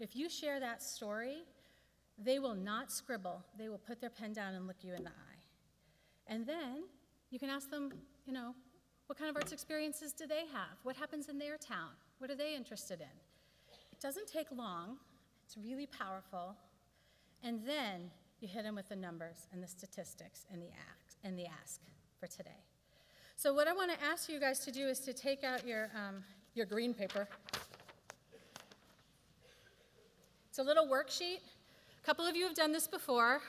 If you share that story, they will not scribble. They will put their pen down and look you in the eye. And then you can ask them, you know, what kind of arts experiences do they have? What happens in their town? What are they interested in? It doesn't take long. It's really powerful. And then you hit them with the numbers and the statistics and the ask, and the ask for today. So what I want to ask you guys to do is to take out your, um, your green paper. It's a little worksheet. A couple of you have done this before.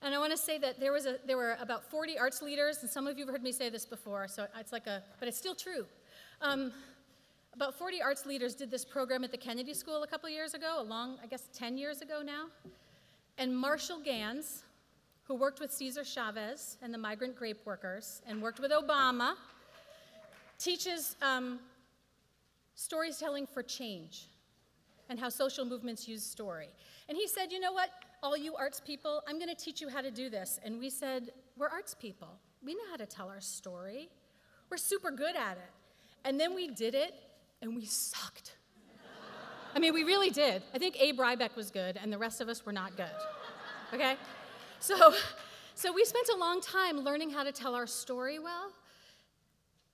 And I want to say that there, was a, there were about forty arts leaders, and some of you have heard me say this before, so it's like a, but it's still true. Um, about forty arts leaders did this program at the Kennedy School a couple years ago, a long, I guess ten years ago now. And Marshall Gans, who worked with Cesar Chavez and the migrant grape workers and worked with Obama, teaches um, storytelling for change and how social movements use story. And he said, you know what, all you arts people, I'm going to teach you how to do this. And we said, we're arts people. We know how to tell our story. We're super good at it. And then we did it, and we sucked. I mean, we really did. I think Abe Rybeck was good, and the rest of us were not good, okay? So, so we spent a long time learning how to tell our story well,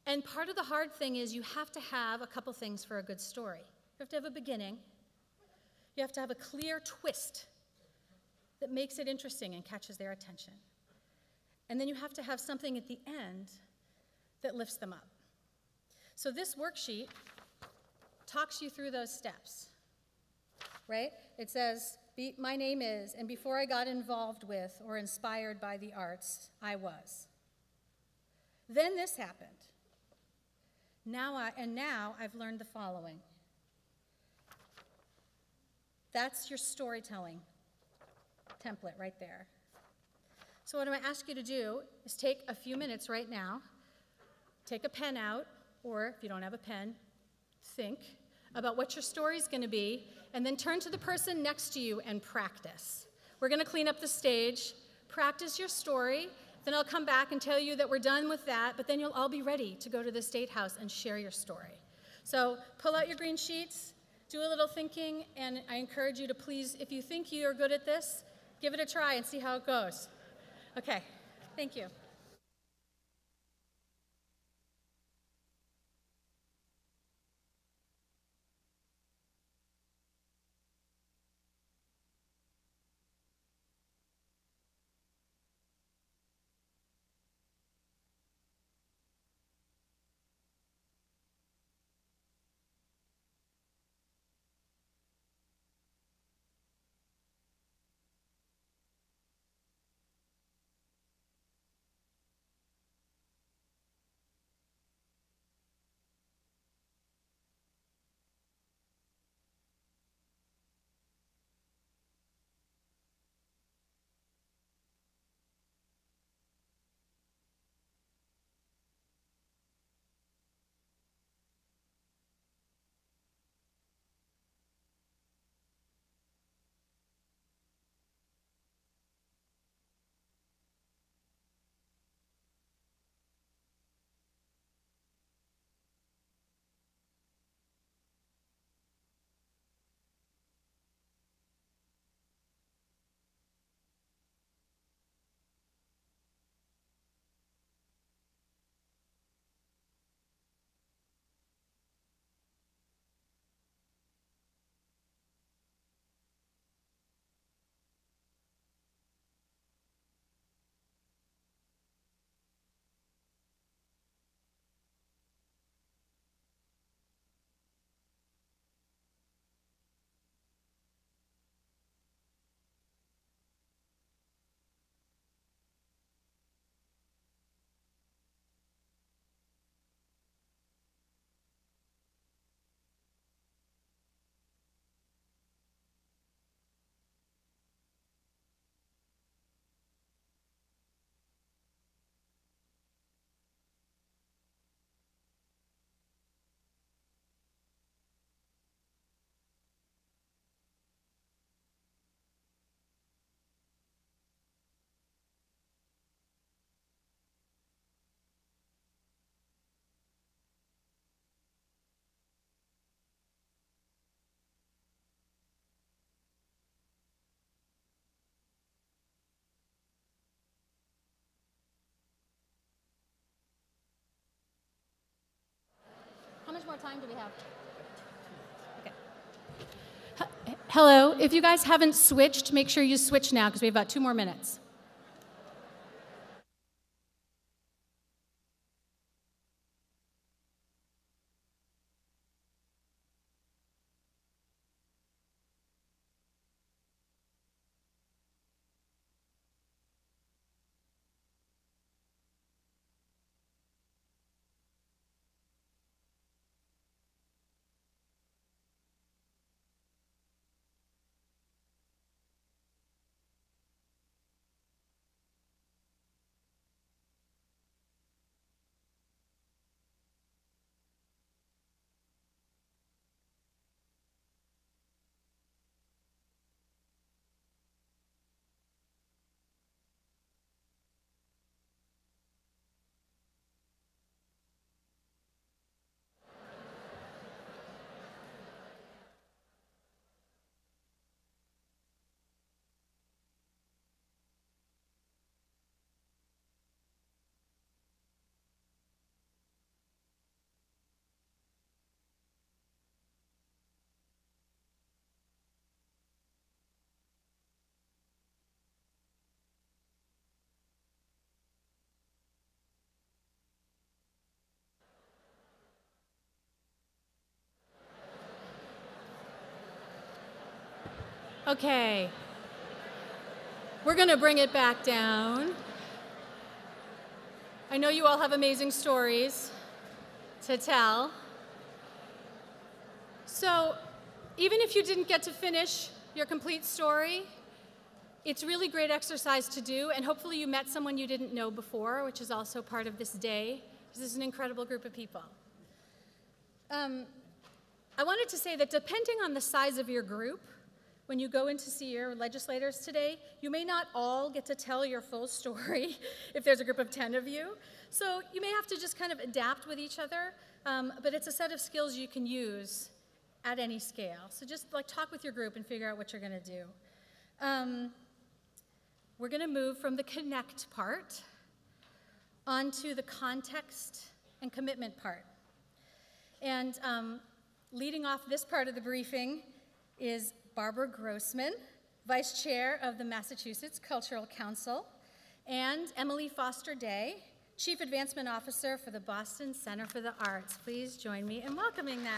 and part of the hard thing is you have to have a couple things for a good story. You have to have a beginning, you have to have a clear twist that makes it interesting and catches their attention, and then you have to have something at the end that lifts them up. So this worksheet talks you through those steps, right? It says, my name is, and before I got involved with or inspired by the arts, I was. Then this happened. Now I, and now I've learned the following. That's your storytelling template right there. So what I'm going to ask you to do is take a few minutes right now, take a pen out, or if you don't have a pen, think about what your story's going to be, and then turn to the person next to you and practice. We're going to clean up the stage, practice your story, then I'll come back and tell you that we're done with that, but then you'll all be ready to go to the State House and share your story. So pull out your green sheets, do a little thinking, and I encourage you to please, if you think you're good at this, give it a try and see how it goes. Okay, thank you. What time do we have? Okay. Hello. If you guys haven't switched, make sure you switch now because we have about two more minutes. Okay, we're gonna bring it back down. I know you all have amazing stories to tell. So even if you didn't get to finish your complete story, it's really great exercise to do, and hopefully you met someone you didn't know before, which is also part of this day, because this is an incredible group of people. Um, I wanted to say that depending on the size of your group, when you go in to see your legislators today, you may not all get to tell your full story if there's a group of ten of you. So you may have to just kind of adapt with each other, um, but it's a set of skills you can use at any scale. So just like talk with your group and figure out what you're gonna do. Um, we're gonna move from the connect part onto the context and commitment part. And um, leading off this part of the briefing is Barbara Grossman, Vice Chair of the Massachusetts Cultural Council, and Emily Foster Day, Chief Advancement Officer for the Boston Center for the Arts. Please join me in welcoming them.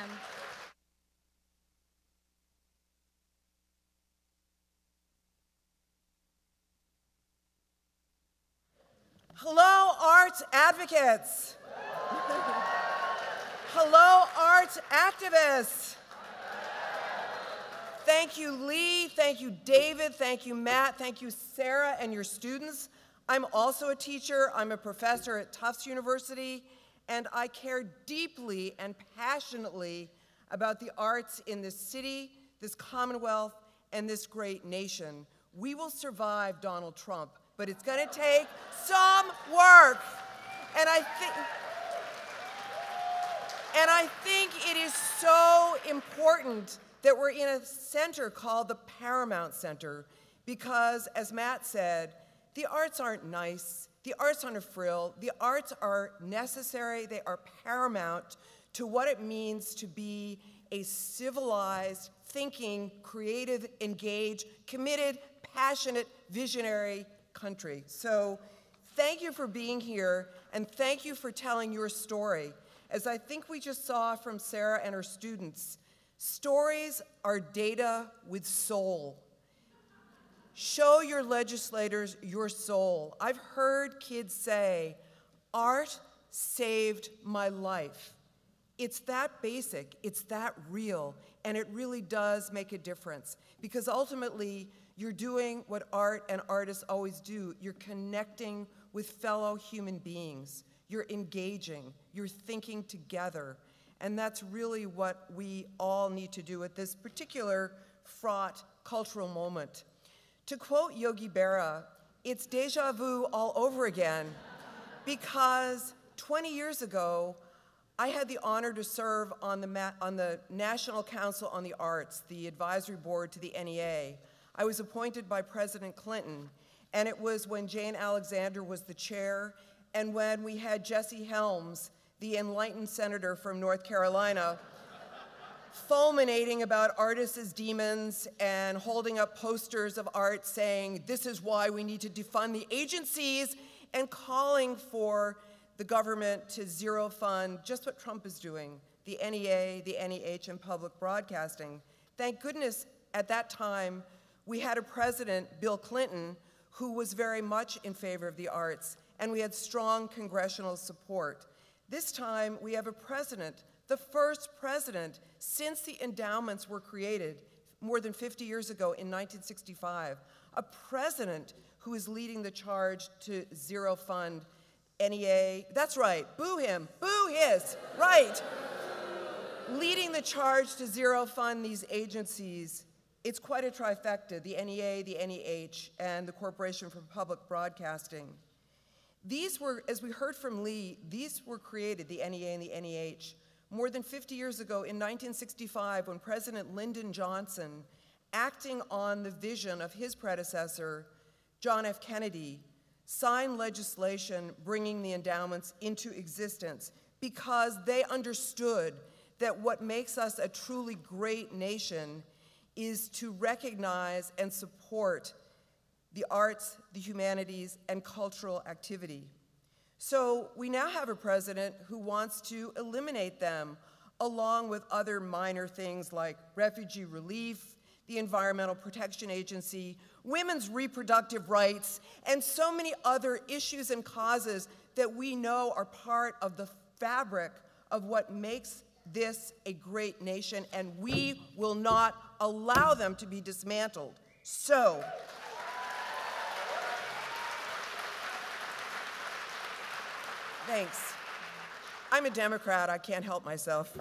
Hello, arts advocates. Hello, arts activists. Thank you, Lee. Thank you, David. Thank you, Matt. Thank you, Sarah, and your students. I'm also a teacher. I'm a professor at Tufts University, and I care deeply and passionately about the arts in this city, this Commonwealth, and this great nation. We will survive Donald Trump, but it's going to take some work. And I think... And I think it is so important that we're in a center called the Paramount Center because, as Matt said, the arts aren't nice, the arts aren't a frill, the arts are necessary, they are paramount to what it means to be a civilized, thinking, creative, engaged, committed, passionate, visionary country. So thank you for being here, and thank you for telling your story. As I think we just saw from Sarah and her students, stories are data with soul. Show your legislators your soul. I've heard kids say, art saved my life. It's that basic, it's that real, and it really does make a difference because ultimately you're doing what art and artists always do. You're connecting with fellow human beings. You're engaging, you're thinking together. And that's really what we all need to do at this particular fraught cultural moment. To quote Yogi Berra, it's deja vu all over again because twenty years ago, I had the honor to serve on the, Ma on the National Council on the Arts, the advisory board to the N E A. I was appointed by President Clinton, and it was when Jane Alexander was the chair and when we had Jesse Helms, the enlightened senator from North Carolina, fulminating about artists as demons and holding up posters of art saying, this is why we need to defund the agencies, and calling for the government to zero fund just what Trump is doing, the N E A, the N E H, and public broadcasting. Thank goodness at that time we had a president, Bill Clinton, who was very much in favor of the arts, and we had strong congressional support. This time we have a president, the first president since the endowments were created more than fifty years ago in nineteen sixty-five, a president who is leading the charge to zero fund N E A. That's right, boo him, boo his, right. Leading the charge to zero fund these agencies. It's quite a trifecta, the N E A, the N E H, and the Corporation for Public Broadcasting. These were, as we heard from Lee, these were created, the N E A and the N E H, more than fifty years ago in nineteen sixty-five when President Lyndon Johnson, acting on the vision of his predecessor, John F. Kennedy, signed legislation bringing the endowments into existence because they understood that what makes us a truly great nation is to recognize and support the arts, the humanities, and cultural activity. So we now have a president who wants to eliminate them, along with other minor things like refugee relief, the Environmental Protection Agency, women's reproductive rights, and so many other issues and causes that we know are part of the fabric of what makes this a great nation, and we will not allow them to be dismantled. So, thanks. I'm a Democrat, I can't help myself.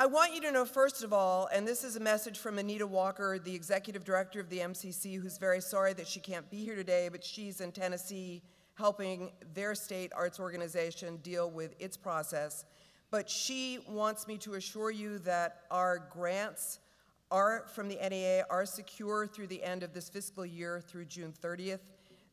I want you to know, first of all, and this is a message from Anita Walker, the executive director of the M C C, who's very sorry that she can't be here today, but she's in Tennessee helping their state arts organization deal with its process. But she wants me to assure you that our grants are from the N E A are secure through the end of this fiscal year through June thirtieth.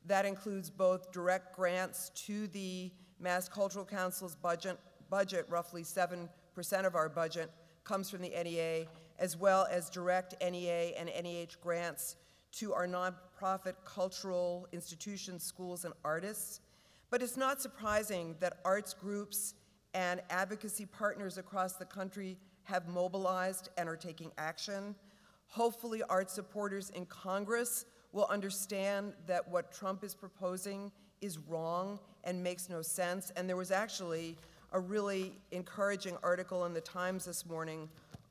That includes both direct grants to the Mass Cultural Council's budget, budget roughly seven percent of our budget comes from the N E A, as well as direct N E A and N E H grants to our nonprofit cultural institutions, schools, and artists. But it's not surprising that arts groups and advocacy partners across the country have mobilized and are taking action. Hopefully, art supporters in Congress will understand that what Trump is proposing is wrong and makes no sense. And there was actually a really encouraging article in the Times this morning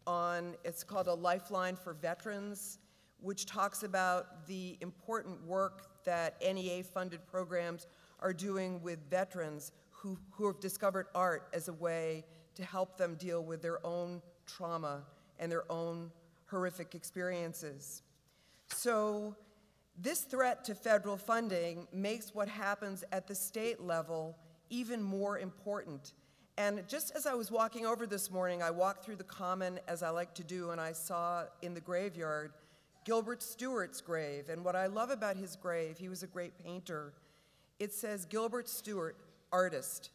on, it's called A Lifeline for Veterans, which talks about the important work that N E A-funded programs are doing with veterans who, who have discovered art as a way to help them deal with their own trauma and their own horrific experiences. So this threat to federal funding makes what happens at the state level even more important. And just as I was walking over this morning, I walked through the Common, as I like to do, and I saw in the graveyard Gilbert Stuart's grave. And what I love about his grave, he was a great painter, it says Gilbert Stuart, artist,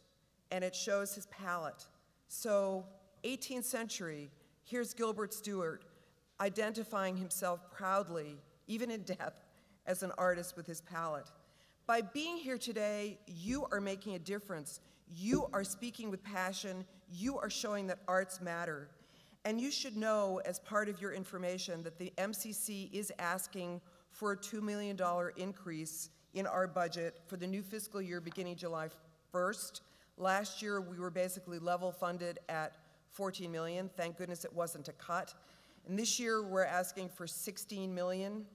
and it shows his palette. So eighteenth century, here's Gilbert Stuart identifying himself proudly, even in death, as an artist with his palette. By being here today, you are making a difference. You are speaking with passion. You are showing that arts matter. And you should know, as part of your information, that the M C C is asking for a two million dollar increase in our budget for the new fiscal year beginning July first. Last year, we were basically level funded at fourteen million dollars. Thank goodness it wasn't a cut. And this year, we're asking for sixteen million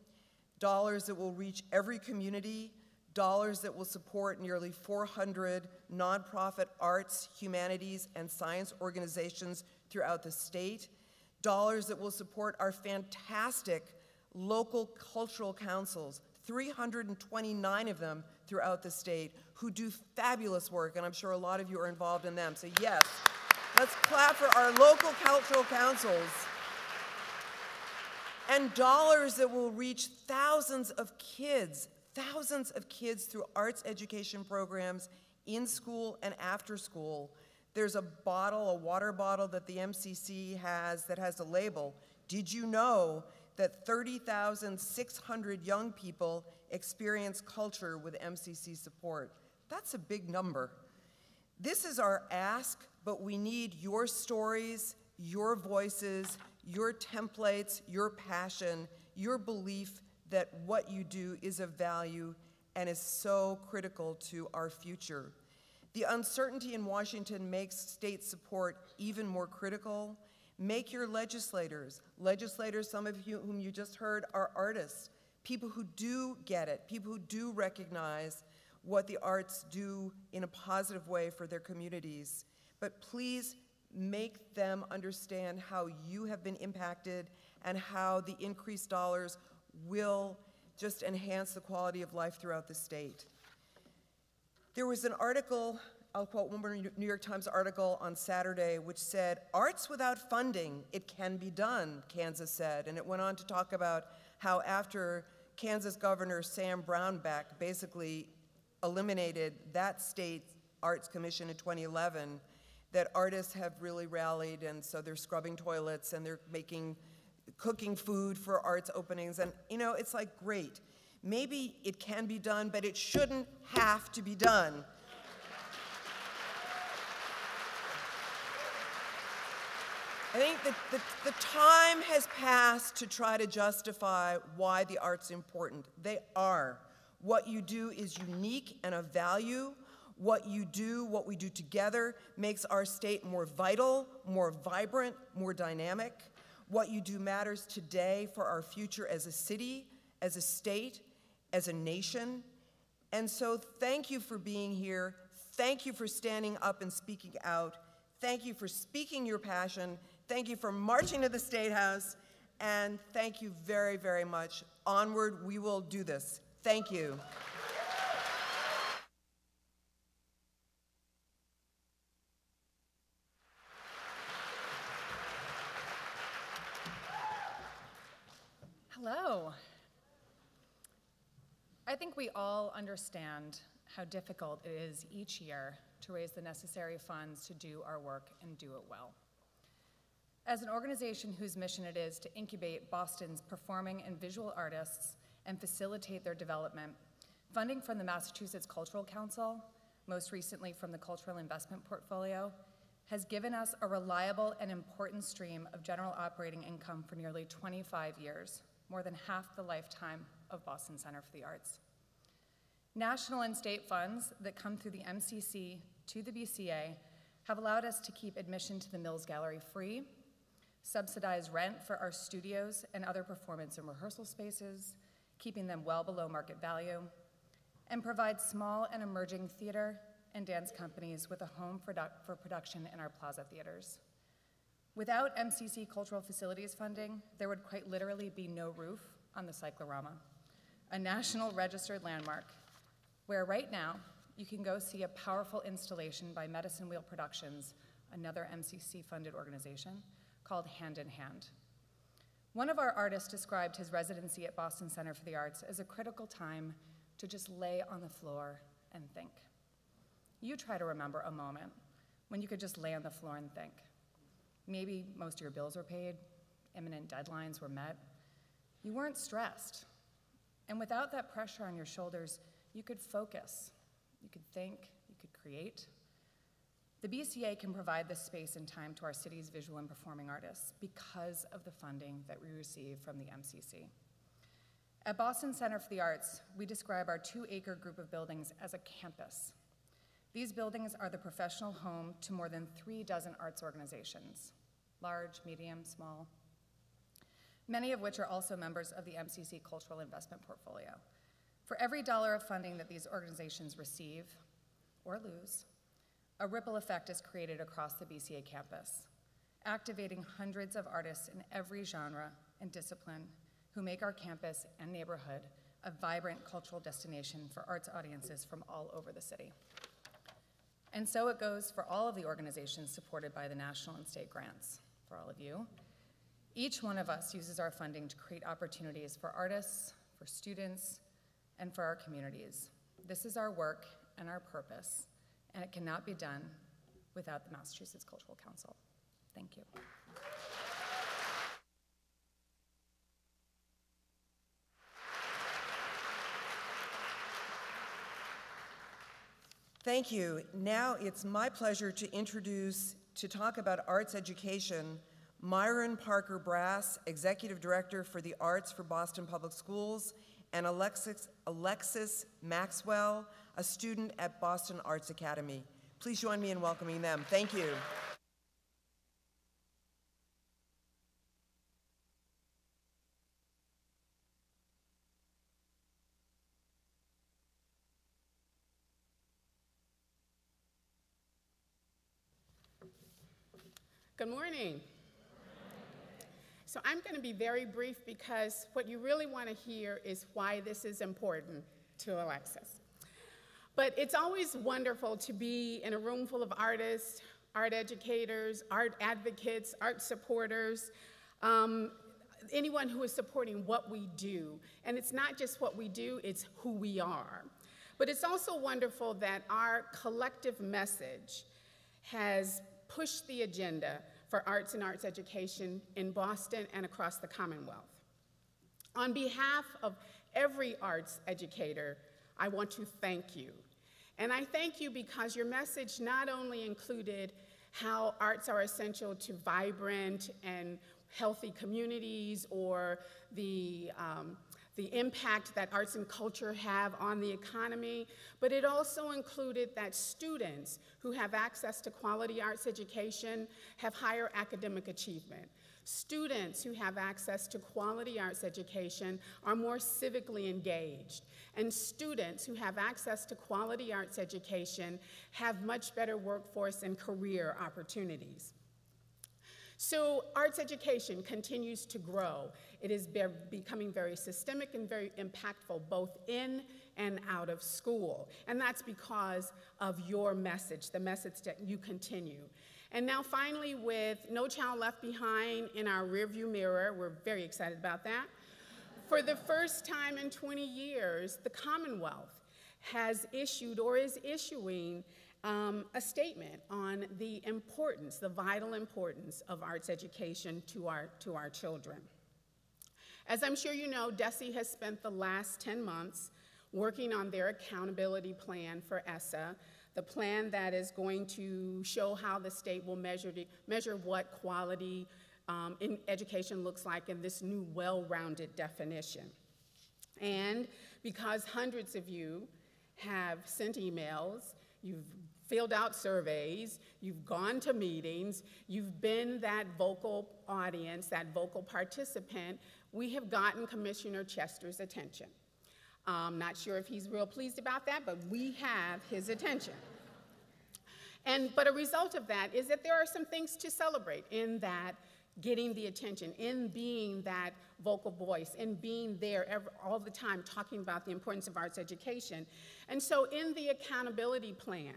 dollars that will reach every community, dollars that will support nearly four hundred nonprofit arts, humanities, and science organizations throughout the state, dollars that will support our fantastic local cultural councils, three hundred twenty-nine of them throughout the state, who do fabulous work, and I'm sure a lot of you are involved in them, so yes, let's clap for our local cultural councils. And dollars that will reach thousands of kids, thousands of kids through arts education programs in school and after school. There's a bottle, a water bottle that the M C C has that has a label. Did you know that thirty thousand six hundred young people experience culture with M C C support? That's a big number. This is our ask, but we need your stories, your voices, your templates, your passion, your belief that what you do is of value and is so critical to our future. The uncertainty in Washington makes state support even more critical. Make your legislators, legislators, some of you whom you just heard are artists, people who do get it, people who do recognize what the arts do in a positive way for their communities. But please make them understand how you have been impacted and how the increased dollars will just enhance the quality of life throughout the state. There was an article, I'll quote one more New York Times article on Saturday, which said, "Arts without funding, it can be done," Kansas said. And it went on to talk about how after Kansas Governor Sam Brownback basically eliminated that state's arts commission in twenty eleven, that artists have really rallied, and so they're scrubbing toilets and they're making, cooking food for arts openings. And you know, it's like, great. Maybe it can be done, but it shouldn't have to be done. I think that the, the time has passed to try to justify why the arts are important. They are. What you do is unique and of value. What you do, what we do together, makes our state more vital, more vibrant, more dynamic. What you do matters today for our future as a city, as a state, as a nation. And so thank you for being here. Thank you for standing up and speaking out. Thank you for speaking your passion. Thank you for marching to the State House, and thank you very, very much. Onward, we will do this. Thank you. Hello. I think we all understand how difficult it is each year to raise the necessary funds to do our work and do it well. As an organization whose mission it is to incubate Boston's performing and visual artists and facilitate their development, funding from the Massachusetts Cultural Council, most recently from the Cultural Investment Portfolio, has given us a reliable and important stream of general operating income for nearly twenty-five years, more than half the lifetime of Boston Center for the Arts. National and state funds that come through the M C C to the B C A have allowed us to keep admission to the Mills Gallery free, subsidize rent for our studios and other performance and rehearsal spaces, keeping them well below market value, and provide small and emerging theater and dance companies with a home for, for production in our plaza theaters. Without M C C cultural facilities funding, there would quite literally be no roof on the cyclorama, a national registered landmark, where right now you can go see a powerful installation by Medicine Wheel Productions, another M C C-funded organization, called Hand in Hand. One of our artists described his residency at Boston Center for the Arts as a critical time to just lay on the floor and think. You try to remember a moment when you could just lay on the floor and think. Maybe most of your bills were paid, imminent deadlines were met. You weren't stressed. And without that pressure on your shoulders, you could focus, you could think, you could create. The B C A can provide this space and time to our city's visual and performing artists because of the funding that we receive from the M C C. At Boston Center for the Arts, we describe our two-acre group of buildings as a campus. These buildings are the professional home to more than three dozen arts organizations, large, medium, small, many of which are also members of the M C C Cultural Investment Portfolio. For every dollar of funding that these organizations receive, or lose, a ripple effect is created across the B C A campus, activating hundreds of artists in every genre and discipline who make our campus and neighborhood a vibrant cultural destination for arts audiences from all over the city. And so it goes for all of the organizations supported by the national and state grants, for all of you. Each one of us uses our funding to create opportunities for artists, for students, and for our communities. This is our work and our purpose, and it cannot be done without the Massachusetts Cultural Council. Thank you. Thank you. Now it's my pleasure to introduce, to talk about arts education, Myron Parker Brass, Executive Director for the Arts for Boston Public Schools, and Alexis, Alexis Maxwell, a student at Boston Arts Academy. Please join me in welcoming them. Thank you. Good morning. So I'm going to be very brief because what you really want to hear is why this is important to Alexis. But it's always wonderful to be in a room full of artists, art educators, art advocates, art supporters, um, anyone who is supporting what we do. And it's not just what we do, it's who we are. But it's also wonderful that our collective message has pushed the agenda for arts and arts education in Boston and across the Commonwealth. On behalf of every arts educator, I want to thank you. And I thank you because your message not only included how arts are essential to vibrant and healthy communities or the, um, the impact that arts and culture have on the economy, but it also included that students who have access to quality arts education have higher academic achievement. Students who have access to quality arts education are more civically engaged, and students who have access to quality arts education have much better workforce and career opportunities. So arts education continues to grow. It is be becoming very systemic and very impactful, both in and out of school. And that's because of your message, the message that you continue. And now finally, with No Child Left Behind in our rearview mirror, we're very excited about that. For the first time in twenty years, the Commonwealth has issued or is issuing Um, a statement on the importance, the vital importance of arts education to our, to our children. As I'm sure you know, DESE has spent the last ten months working on their accountability plan for ESSA, the plan that is going to show how the state will measure, the, measure what quality um, in education looks like in this new well-rounded definition. And because hundreds of you have sent emails, you've filled out surveys, you've gone to meetings, you've been that vocal audience, that vocal participant, we have gotten Commissioner Chester's attention. I'm not sure if he's real pleased about that, but we have his attention. And, but a result of that is that there are some things to celebrate in that getting the attention, in being that vocal voice, in being there every, all the time talking about the importance of arts education. And so in the accountability plan,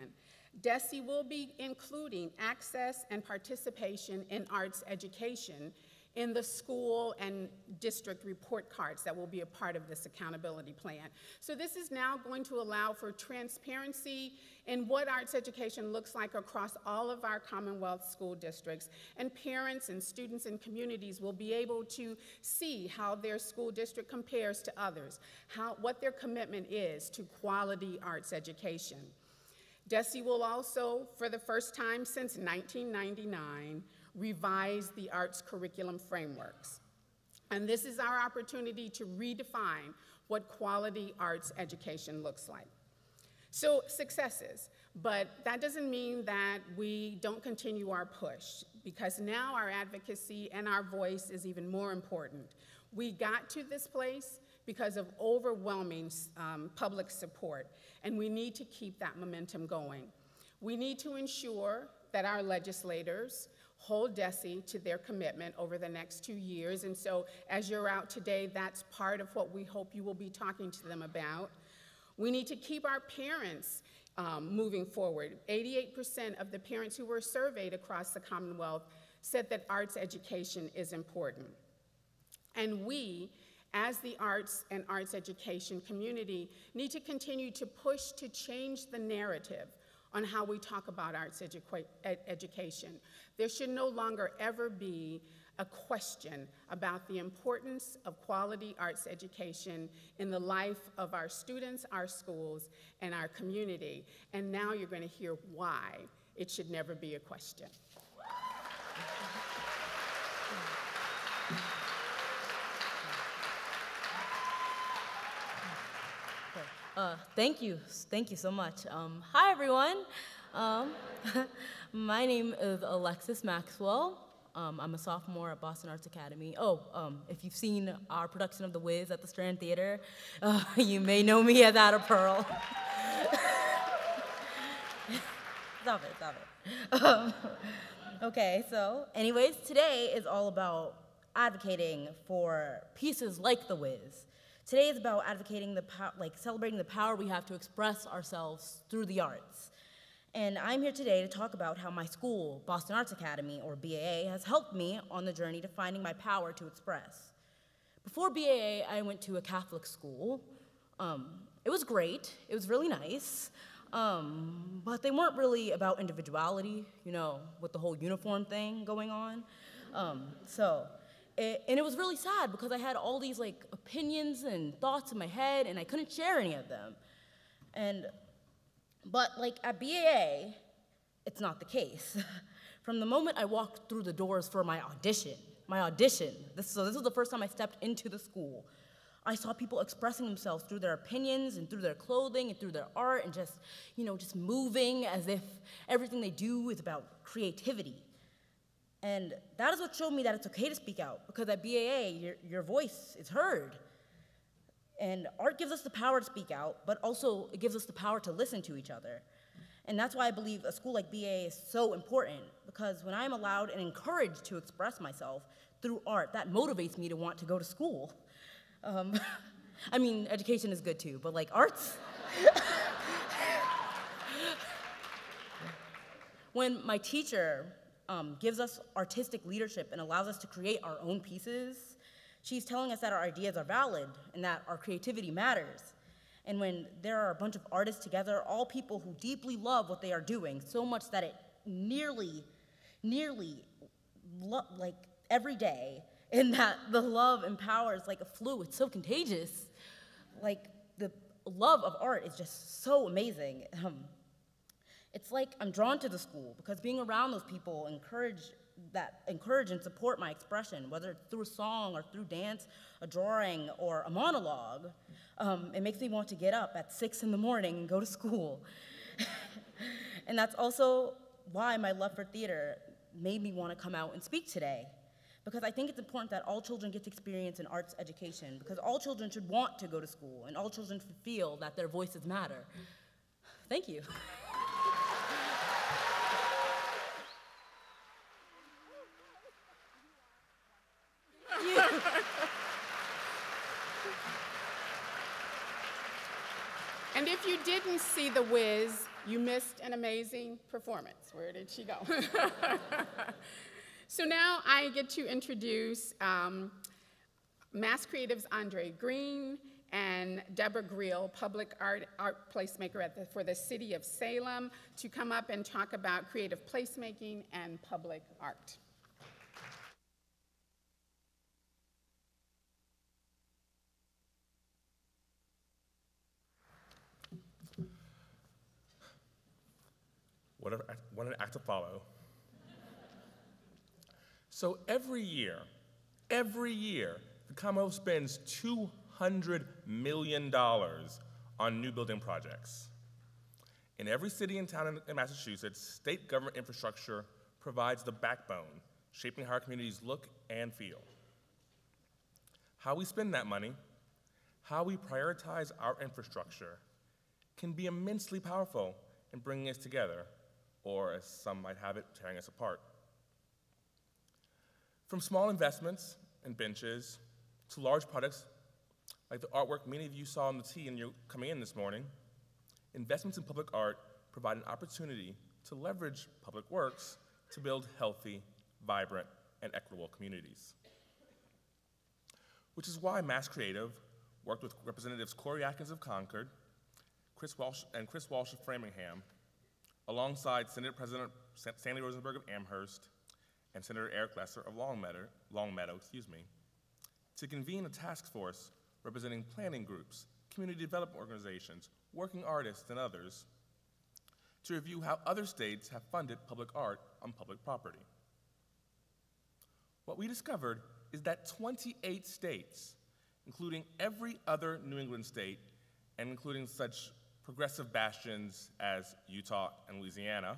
DESE will be including access and participation in arts education in the school and district report cards that will be a part of this accountability plan. So this is now going to allow for transparency in what arts education looks like across all of our Commonwealth school districts, and parents and students and communities will be able to see how their school district compares to others, how, what their commitment is to quality arts education. DESE will also, for the first time since nineteen ninety-nine, revise the arts curriculum frameworks. And this is our opportunity to redefine what quality arts education looks like. So successes, but that doesn't mean that we don't continue our push, because now our advocacy and our voice is even more important. We got to this place because of overwhelming um, public support, and we need to keep that momentum going. We need to ensure that our legislators hold DESE to their commitment over the next two years. And so as you're out today, that's part of what we hope you will be talking to them about. We need to keep our parents um, moving forward. eighty-eight percent of the parents who were surveyed across the Commonwealth said that arts education is important. And we, as the arts and arts education community, need to continue to push to change the narrative on how we talk about arts edu- ed- education. There should no longer ever be a question about the importance of quality arts education in the life of our students, our schools, and our community. And now you're going to hear why it should never be a question. Uh, thank you. Thank you so much. Um, hi, everyone. Um, my name is Alexis Maxwell. Um, I'm a sophomore at Boston Arts Academy. Oh, um, if you've seen our production of The Wiz at the Strand Theater, uh, you may know me as Ada Pearl. Stop it, stop it. Um, okay, so anyways, today is all about advocating for pieces like The Wiz. Today is about advocating the power, like celebrating the power we have to express ourselves through the arts. And I'm here today to talk about how my school, Boston Arts Academy, or B A A, has helped me on the journey to finding my power to express. Before B A A, I went to a Catholic school. Um, it was great, it was really nice, um, but they weren't really about individuality, you know, with the whole uniform thing going on, um, so. It, and it was really sad because I had all these like opinions and thoughts in my head and I couldn't share any of them. And, but like at B A A, it's not the case. From the moment I walked through the doors for my audition, my audition, this, so this was the first time I stepped into the school, I saw people expressing themselves through their opinions and through their clothing and through their art and just, you know, just moving as if everything they do is about creativity. And that is what showed me that it's okay to speak out, because at B A A, your, your voice is heard. And art gives us the power to speak out, but also it gives us the power to listen to each other. And that's why I believe a school like B A A is so important, because when I'm allowed and encouraged to express myself through art, that motivates me to want to go to school. Um, I mean, education is good too, but like arts? When my teacher, Um, gives us artistic leadership and allows us to create our own pieces. She's telling us that our ideas are valid and that our creativity matters. And when there are a bunch of artists together, all people who deeply love what they are doing, so much that it nearly, nearly, like every day, and that the love empowers like a flu, it's so contagious. Like the love of art is just so amazing. Um, It's like I'm drawn to the school because being around those people encourage that encourage and support my expression, whether it's through a song or through dance, a drawing, or a monologue. Um, it makes me want to get up at six in the morning and go to school. And that's also why my love for theater made me want to come out and speak today, because I think it's important that all children get to experience an arts education, because all children should want to go to school and all children should feel that their voices matter. Thank you. And if you didn't see The Wiz, you missed an amazing performance. Where did she go? So now I get to introduce um, MassCreative's Andre Green and Deborah Greal, public art, art placemaker at the, for the city of Salem, to come up and talk about creative placemaking and public art. What an act, what an act to follow. So every year, every year, the Commonwealth spends two hundred million dollars on new building projects. In every city and town in, in Massachusetts, state government infrastructure provides the backbone, shaping how our communities look and feel. How we spend that money, how we prioritize our infrastructure, can be immensely powerful in bringing us together, or as some might have it, tearing us apart. From small investments and benches to large products, like the artwork many of you saw on the tea and you're coming in this morning, investments in public art provide an opportunity to leverage public works to build healthy, vibrant, and equitable communities. Which is why MassCreative worked with Representatives Corey Atkins of Concord, Chris Walsh, and Chris Walsh of Framingham alongside Senate President Stanley Rosenberg of Amherst and Senator Eric Lesser of Longmeadow, Longmeadow, excuse me, to convene a task force representing planning groups, community development organizations, working artists, and others to review how other states have funded public art on public property. What we discovered is that twenty-eight states, including every other New England state, and including such progressive bastions as Utah and Louisiana,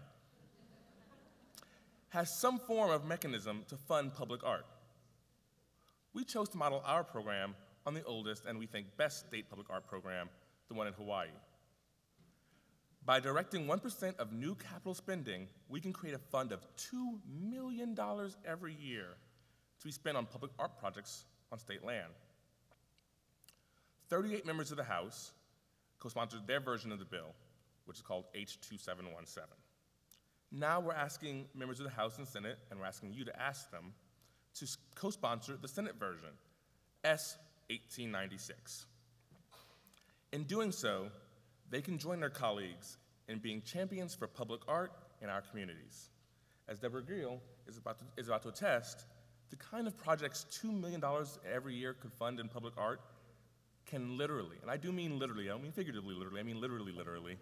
has some form of mechanism to fund public art. We chose to model our program on the oldest and we think best state public art program, the one in Hawaii. By directing one percent of new capital spending, we can create a fund of two million dollars every year to be spent on public art projects on state land. thirty-eight members of the House co-sponsored their version of the bill, which is called H two seven one seven. Now we're asking members of the House and Senate, and we're asking you to ask them, to co-sponsor the Senate version, S eighteen ninety-six. In doing so, they can join their colleagues in being champions for public art in our communities. As Deborah Griel is about to, is about to attest, the kind of projects two million dollars every year could fund in public art can literally, and I do mean literally, I don't mean figuratively literally, I mean literally, literally,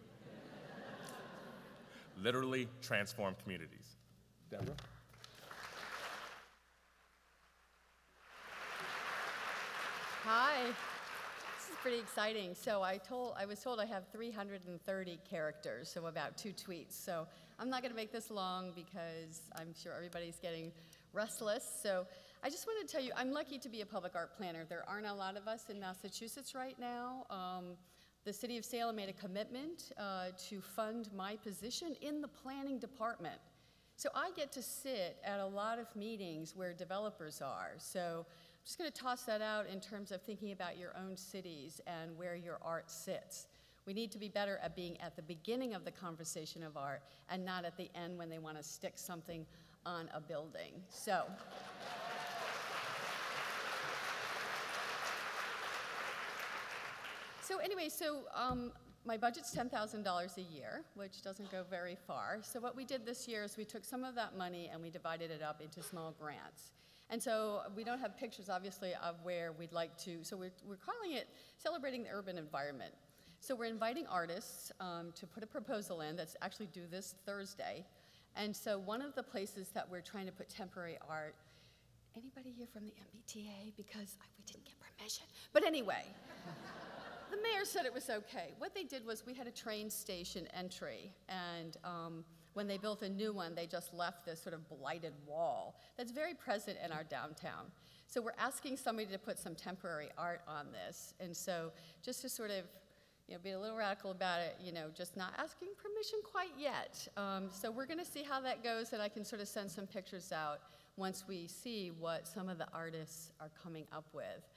literally transform communities. Deborah? Hi. This is pretty exciting. So I told, I was told I have three hundred thirty characters, so about two tweets. So I'm not going to make this long because I'm sure everybody's getting restless. So I just want to tell you, I'm lucky to be a public art planner. There aren't a lot of us in Massachusetts right now. Um, the city of Salem made a commitment uh, to fund my position in the planning department. So I get to sit at a lot of meetings where developers are. So I'm just going to toss that out in terms of thinking about your own cities and where your art sits. We need to be better at being at the beginning of the conversation of art and not at the end when they want to stick something on a building. So. So anyway, so um, my budget's ten thousand dollars a year, which doesn't go very far. So what we did this year is we took some of that money and we divided it up into small grants. And so we don't have pictures, obviously, of where we'd like to. So we're, we're calling it Celebrating the Urban Environment. So we're inviting artists um, to put a proposal in that's actually due this Thursday. And so one of the places that we're trying to put temporary art, anybody here from the M B T A? Because I, we didn't get permission. But anyway. The mayor said it was okay. What they did was we had a train station entry, and um, when they built a new one, they just left this sort of blighted wall that's very present in our downtown. So we're asking somebody to put some temporary art on this, and so just to sort of, you know, be a little radical about it, you know, just not asking permission quite yet. Um, so we're going to see how that goes, and I can sort of send some pictures out once we see what some of the artists are coming up with.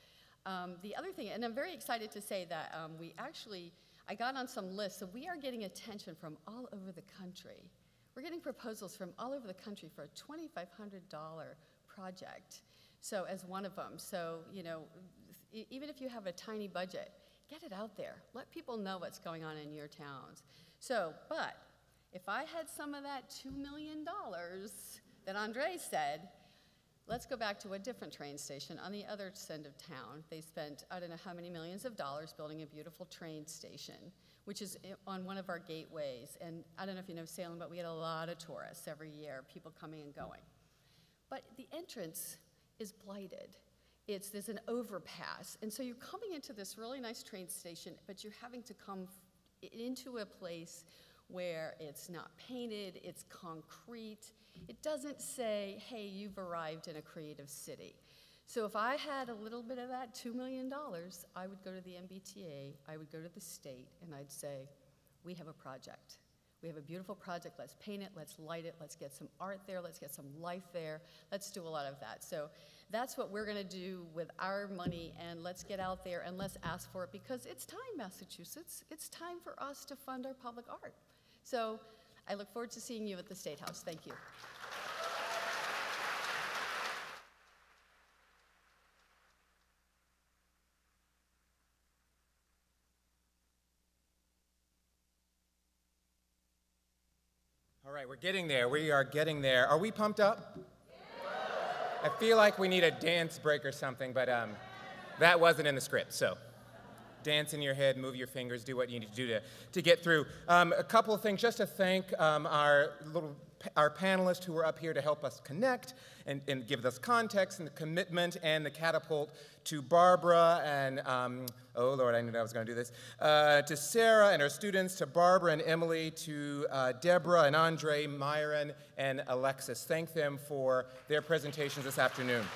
Um, the other thing, and I'm very excited to say that um, we actually, I got on some lists, so we are getting attention from all over the country. We're getting proposals from all over the country for a twenty-five hundred dollar project, so as one of them. So, you know, e even if you have a tiny budget, get it out there. Let people know what's going on in your towns. So, but if I had some of that two million dollars that Andre said, let's go back to a different train station on the other end of town. They spent, I don't know how many millions of dollars building a beautiful train station, which is on one of our gateways. And I don't know if you know Salem, but we had a lot of tourists every year, people coming and going. But the entrance is blighted. It's, there's an overpass. And so you're coming into this really nice train station, but you're having to come into a place where it's not painted, it's concrete. It doesn't say, hey, you've arrived in a creative city. So if I had a little bit of that two million dollars, I would go to the M B T A, I would go to the state, and I'd say, we have a project. We have a beautiful project, let's paint it, let's light it, let's get some art there, let's get some life there, let's do a lot of that. So that's what we're gonna do with our money, and let's get out there and let's ask for it, because it's time, Massachusetts. It's time for us to fund our public art. So I look forward to seeing you at the State House. Thank you. All right, we're getting there. We are getting there. Are we pumped up? I feel like we need a dance break or something, but um, that wasn't in the script, so dance in your head, move your fingers, do what you need to do to, to get through. Um, a couple of things just to thank um, our little our panelists who were up here to help us connect and, and give us context and the commitment and the catapult to Barbara and, um, oh Lord, I knew I was going to do this, uh, to Sarah and her students, to Barbara and Emily, to uh, Deborah and Andre, Myron, and Alexis. Thank them for their presentations this afternoon.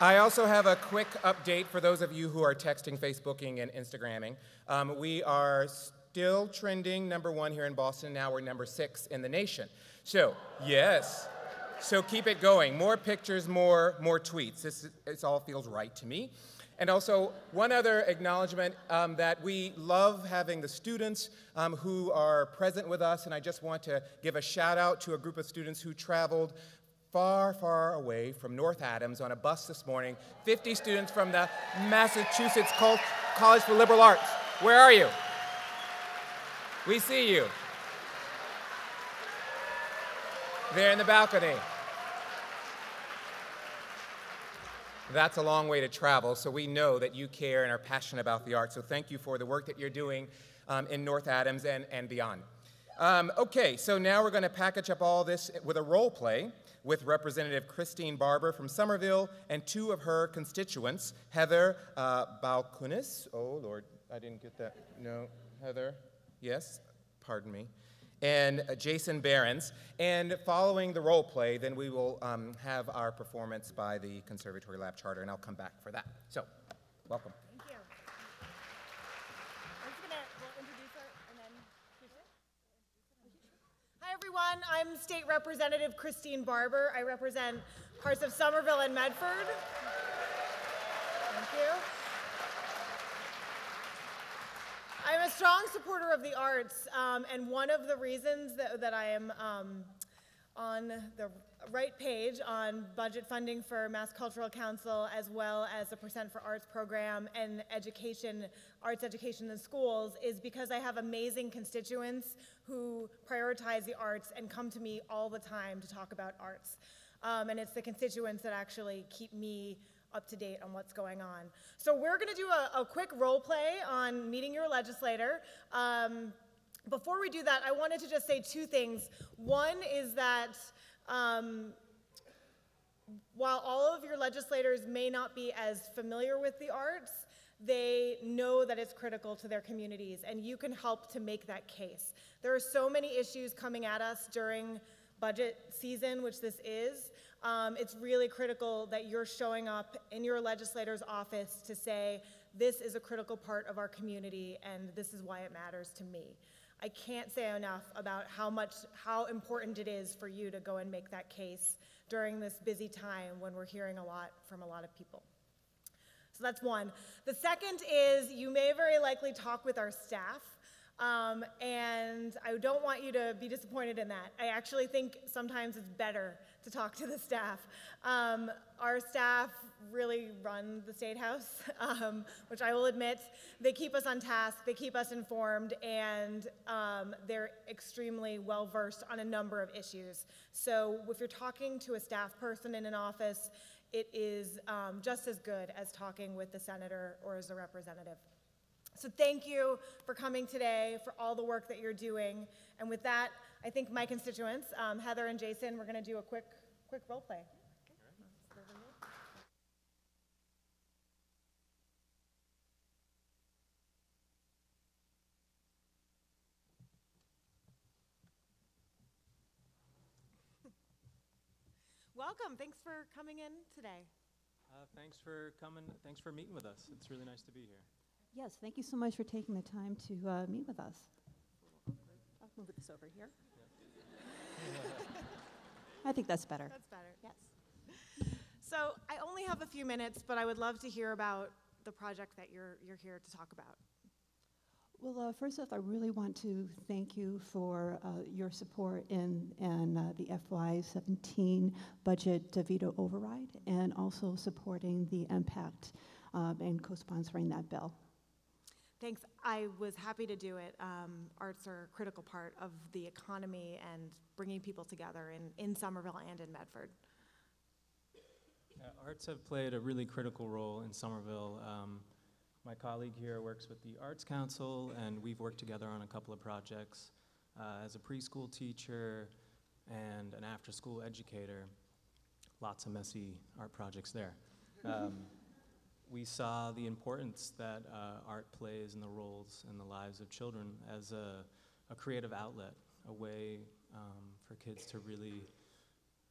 I also have a quick update for those of you who are texting, Facebooking, and Instagramming. Um, we are still trending number one here in Boston. Now we're number six in the nation. So, yes. So keep it going. More pictures, more, more tweets. This, this all feels right to me. And also, one other acknowledgement um, that we love having the students um, who are present with us, and I just want to give a shout out to a group of students who traveled far, far away from North Adams on a bus this morning. fifty students from the Massachusetts Col- College for Liberal Arts. Where are you? We see you. There in the balcony. That's a long way to travel, so we know that you care and are passionate about the arts, so thank you for the work that you're doing um, in North Adams and, and beyond. Um, okay, so now we're gonna package up all this with a role play with Representative Christine Barber from Somerville and two of her constituents, Heather uh, Balkunis, oh Lord, I didn't get that, no, Heather. Yes, pardon me, and uh, Jason Behrens. And following the role play, then we will um, have our performance by the Conservatory Lab Charter, and I'll come back for that. So, welcome. Thank you. I'm just gonna, we'll introduce her, and then... Hi, everyone. I'm State Representative Christine Barber. I represent parts of Somerville and Medford. Thank you. I'm a strong supporter of the arts, um, and one of the reasons that, that I am um, on the right page on budget funding for Mass Cultural Council, as well as the Percent for Arts program and education, arts education in schools, is because I have amazing constituents who prioritize the arts and come to me all the time to talk about arts. Um, and it's the constituents that actually keep me up to date on what's going on. So we're gonna do a, a quick role play on meeting your legislator. Um, before we do that, I wanted to just say two things. One is that um, while all of your legislators may not be as familiar with the arts, they know that it's critical to their communities, and you can help to make that case. There are so many issues coming at us during budget season, which this is. Um, it's really critical that you're showing up in your legislator's office to say, this is a critical part of our community and this is why it matters to me. I can't say enough about how much, how important it is for you to go and make that case during this busy time when we're hearing a lot from a lot of people. So that's one. The second is you may very likely talk with our staff. Um, and I don't want you to be disappointed in that. I actually think sometimes it's better to talk to the staff. Um, our staff really run the State House, um, which I will admit. They keep us on task, they keep us informed, and um, they're extremely well-versed on a number of issues. So if you're talking to a staff person in an office, it is um, just as good as talking with the senator or as a representative. So thank you for coming today, for all the work that you're doing. And with that, I think my constituents, um, Heather and Jason, we're gonna do a quick, quick role play. Welcome, thanks for coming in today. Uh, thanks for coming, thanks for meeting with us. It's really nice to be here. Yes, thank you so much for taking the time to uh, meet with us. I'll move this over here. I think that's better. That's better, yes. So I only have a few minutes, but I would love to hear about the project that you're, you're here to talk about. Well, uh, first off, I really want to thank you for uh, your support in, in uh, the F Y seventeen budget veto override and also supporting the impact um, and co-sponsoring that bill. Thanks. I was happy to do it. Um, arts are a critical part of the economy and bringing people together in, in Somerville and in Medford. Yeah, arts have played a really critical role in Somerville. Um, my colleague here works with the Arts Council, and we've worked together on a couple of projects uh, as a preschool teacher and an after-school educator. Lots of messy art projects there. Um, we saw the importance that uh, art plays in the roles and the lives of children as a, a creative outlet, a way um, for kids to really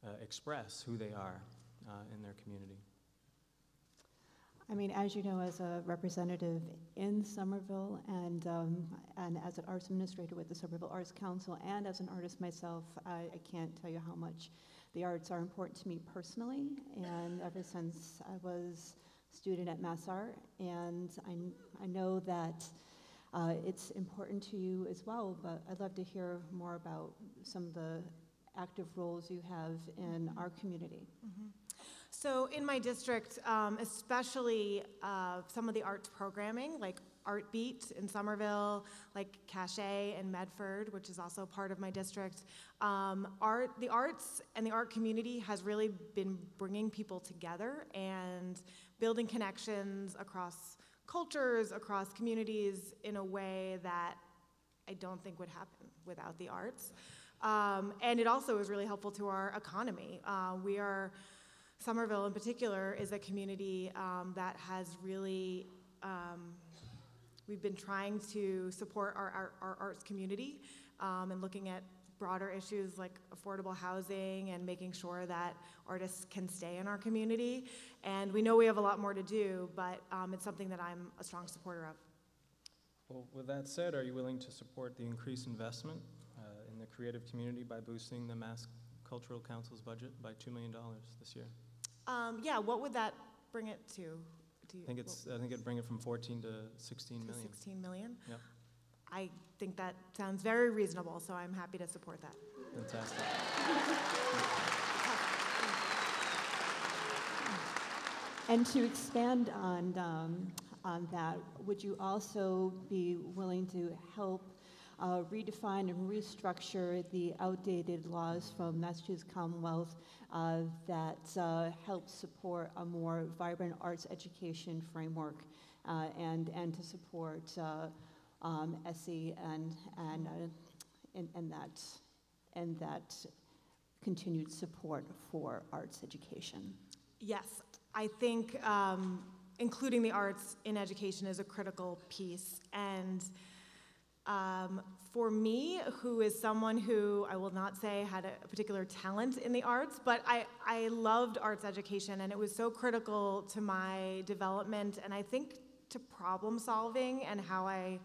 uh, express who they are uh, in their community. I mean, as you know, as a representative in Somerville and, um, and as an arts administrator with the Somerville Arts Council and as an artist myself, I, I can't tell you how much the arts are important to me personally, and ever since I was a student at MassArt, and I, I know that uh, it's important to you as well, but I'd love to hear more about some of the active roles you have in our community. Mm-hmm. So in my district, um, especially uh, some of the arts programming, like Art Beat in Somerville, like Cache in Medford, which is also part of my district, um, art, the arts and the art community has really been bringing people together and building connections across cultures, across communities in a way that I don't think would happen without the arts. Um, and it also is really helpful to our economy. Uh, we are... Somerville in particular is a community um, that has really, um, we've been trying to support our, our, our arts community um, and looking at broader issues like affordable housing and making sure that artists can stay in our community. And we know we have a lot more to do, but um, it's something that I'm a strong supporter of. Well, with that said, are you willing to support the increased investment uh, in the creative community by boosting the Mass Cultural Council's budget by two million dollars this year? Um, yeah, what would that bring it to? Do you, I think it's. I think it'd bring it from fourteen to sixteen to million. Sixteen million. Yep. I think that sounds very reasonable, so I'm happy to support that. Fantastic. And to expand on um, on that, would you also be willing to help Uh, redefine and restructure the outdated laws from Massachusetts Commonwealth uh, that uh, help support a more vibrant arts education framework uh, and, and to support uh, um, S E and, and, uh, and, and, that, and that continued support for arts education? Yes, I think um, including the arts in education is a critical piece. And Um, for me, who is someone who I will not say had a, a particular talent in the arts, but I, I loved arts education, and it was so critical to my development, and I think to problem solving and how I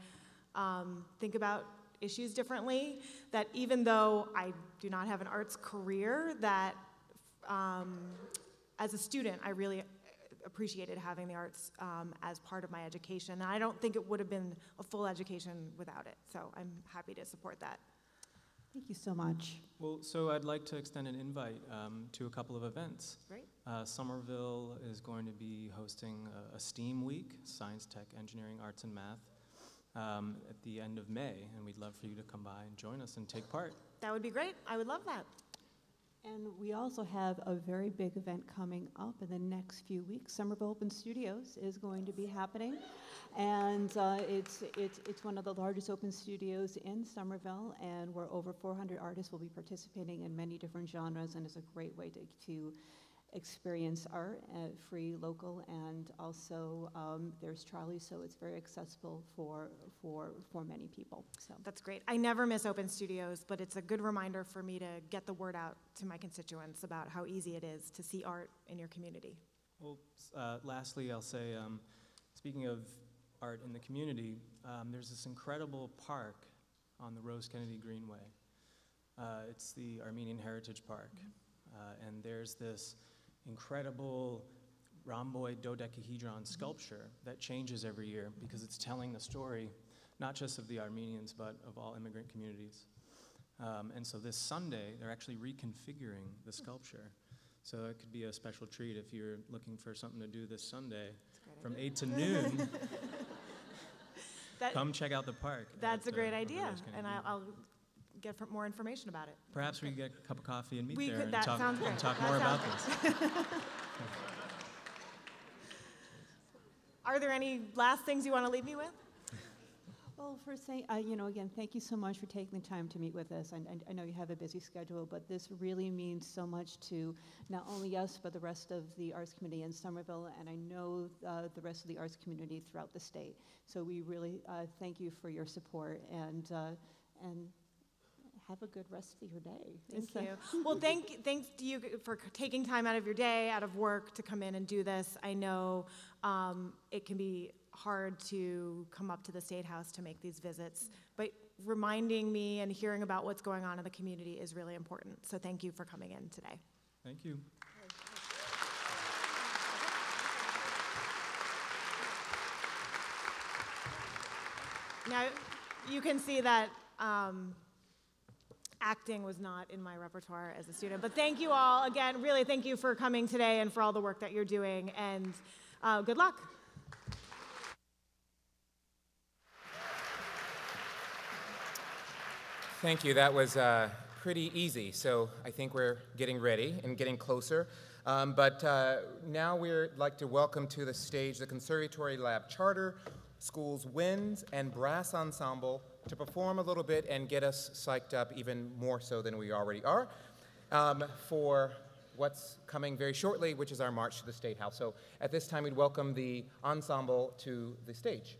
um, think about issues differently, that even though I do not have an arts career, that um, as a student, I really appreciated having the arts um, as part of my education. And I don't think it would have been a full education without it. So I'm happy to support that. Thank you so much. Well, so I'd like to extend an invite um, to a couple of events. Great. Uh, Somerville is going to be hosting a, a STEAM week, Science, Tech, Engineering, Arts, and Math, um, at the end of May. And we'd love for you to come by and join us and take part. That would be great. I would love that. And we also have a very big event coming up in the next few weeks. Somerville Open Studios is going to be happening. And uh, it's, it's, it's one of the largest open studios in Somerville, and where over four hundred artists will be participating in many different genres, and it's a great way to, to experience art, uh, free, local, and also um, there's trolley, so it's very accessible for, for, for many people. So that's great. I never miss open studios, but it's a good reminder for me to get the word out to my constituents about how easy it is to see art in your community. Well, uh, lastly, I'll say, um, speaking of art in the community, um, there's this incredible park on the Rose Kennedy Greenway. Uh, it's the Armenian Heritage Park, mm-hmm. uh, and there's this incredible rhomboid dodecahedron sculpture that changes every year because it's telling the story not just of the Armenians but of all immigrant communities. Um, and so this Sunday, they're actually reconfiguring the sculpture. So it could be a special treat if you're looking for something to do this Sunday from eight to noon. that, come check out the park. That's at, a great uh, idea, and I'll, I'll get more information about it. Perhaps that's we great. Can get a cup of coffee and meet we there could, and, that talk, sounds and, great. and talk that more about great. this. Are there any last things you want to leave me with? Well, first thing, uh, you know, again, thank you so much for taking the time to meet with us. I, I, I know you have a busy schedule, but this really means so much to not only us, but the rest of the arts community in Somerville, and I know uh, the rest of the arts community throughout the state. So we really uh, thank you for your support, and uh, and have a good rest of your day. Thank so. you. Well, thank, thanks to you for taking time out of your day, out of work, to come in and do this. I know um, it can be hard to come up to the State House to make these visits, but reminding me and hearing about what's going on in the community is really important. So thank you for coming in today. Thank you. Now, you can see that um, acting was not in my repertoire as a student, but thank you all again. Really, thank you for coming today and for all the work that you're doing, and uh, good luck. Thank you. That was uh, pretty easy. So I think we're getting ready and getting closer. Um, but uh, now we'd like to welcome to the stage the Conservatory Lab Charter School's Winds and Brass Ensemble to perform a little bit and get us psyched up even more so than we already are um, for what's coming very shortly, which is our march to the State House. So at this time, we'd welcome the ensemble to the stage.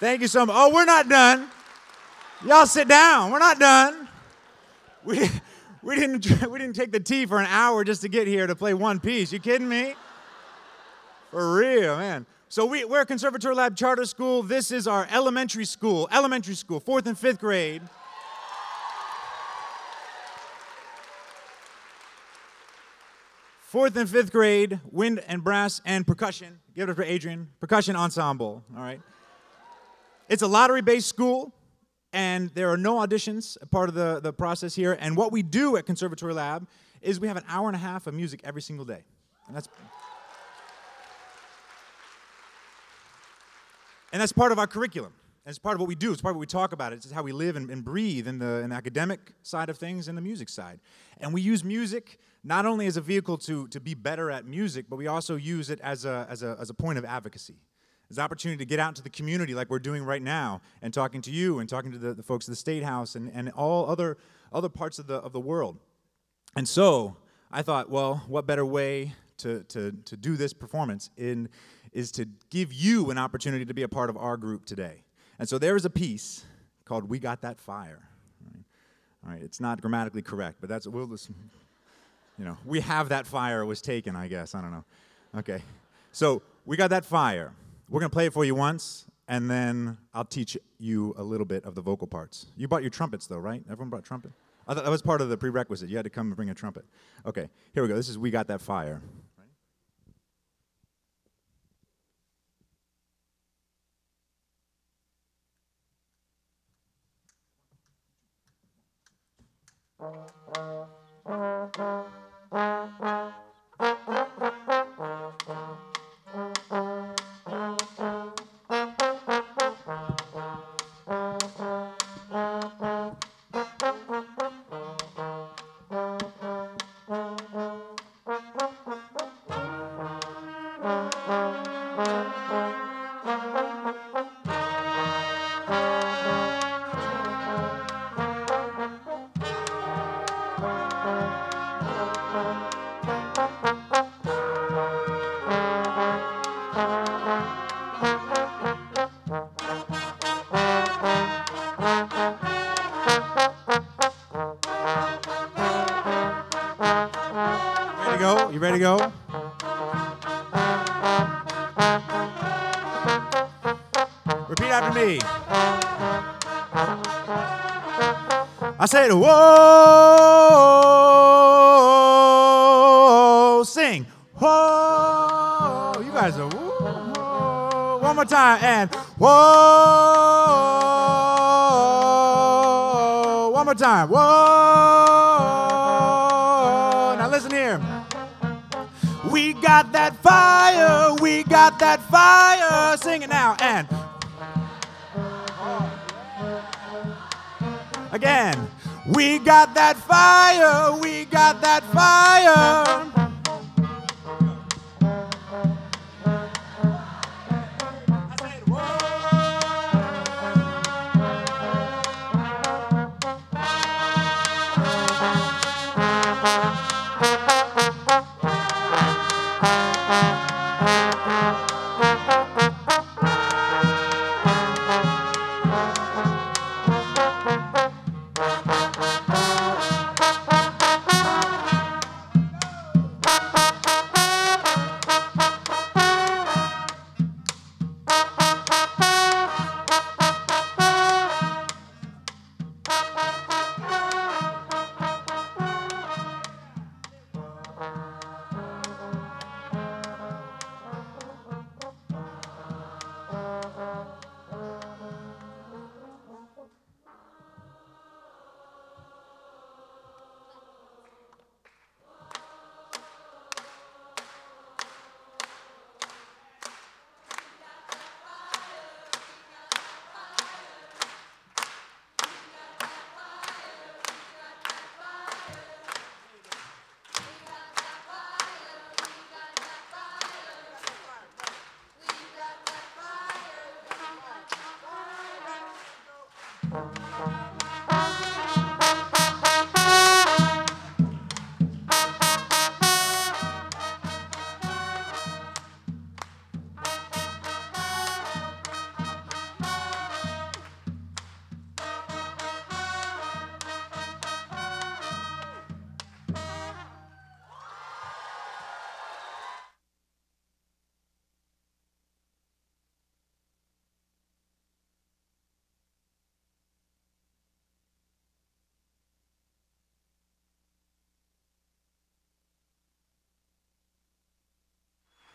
Thank you so much. Oh, we're not done. Y'all sit down. We're not done. We, we, didn't, we didn't take the tea for an hour just to get here to play one piece. You kidding me? For real, man. So we, we're Conservatory Lab Charter School. This is our elementary school, elementary school, fourth and fifth grade. Fourth and fifth grade, wind and brass and percussion. Give it up for Adrian. Percussion ensemble, all right. It's a lottery-based school, and there are no auditions part of the, the process here. And what we do at Conservatory Lab is we have an hour and a half of music every single day. And that's, and that's part of our curriculum. And it's part of what we do. It's part of what we talk about. It's how we live and, and breathe in the, in the academic side of things and the music side. And we use music not only as a vehicle to, to be better at music, but we also use it as a, as a, as a point of advocacy. It's an opportunity to get out to the community like we're doing right now and talking to you and talking to the, the folks at the State House and, and all other, other parts of the, of the world. And so I thought, well, what better way to, to, to do this performance in, is to give you an opportunity to be a part of our group today. And so there is a piece called We Got That Fire. All right, all right. It's not grammatically correct, but that's, we'll just, you know, we have that fire was taken, I guess, I don't know. Okay, so We Got That Fire. We're going to play it for you once, and then I'll teach you a little bit of the vocal parts. You brought your trumpets, though, right? Everyone brought trumpet? I thought that was part of the prerequisite. You had to come and bring a trumpet. Okay, here we go. This is We Got That Fire. I said, whoa, sing, whoa, you guys are, whoa, one more time, and whoa, one more time, whoa, now listen here, we got that fire, we got that fire, sing it now, and again. We got that fire, we got that fire.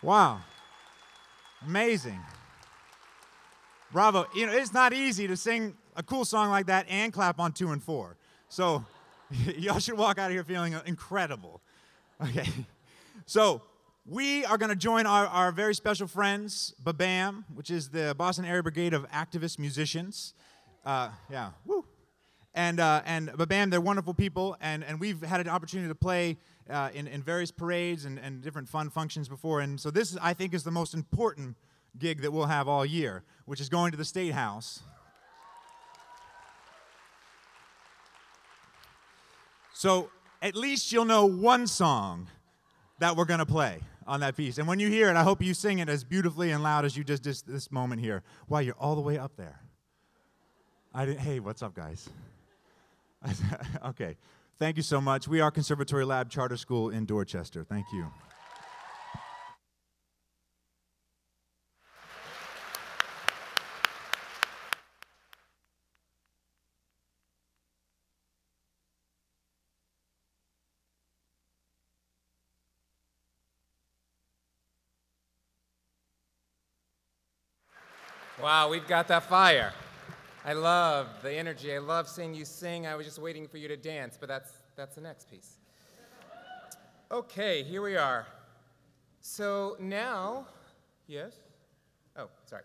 I said, wow, amazing. Bravo. You know, it's not easy to sing a cool song like that and clap on two and four. So y'all should walk out of here feeling incredible. Okay. So we are going to join our, our very special friends, BABAM, which is the Boston Area Brigade of Activist Musicians. Uh, yeah, woo. And, uh, and BABAM, they're wonderful people, and, and we've had an opportunity to play uh, in, in various parades and, and different fun functions before, and so this, I think, is the most important gig that we'll have all year, which is going to the State House. So at least you'll know one song that we're going to play on that piece. And when you hear it, I hope you sing it as beautifully and loud as you just this, this moment here. Wow, you're all the way up there. I didn't, hey, what's up, guys? Okay, thank you so much. We are Conservatory Lab Charter School in Dorchester. Thank you. Wow, we've got that fire. I love the energy. I love seeing you sing. I was just waiting for you to dance, but that's, that's the next piece. Okay, here we are. So now, yes? Oh, sorry.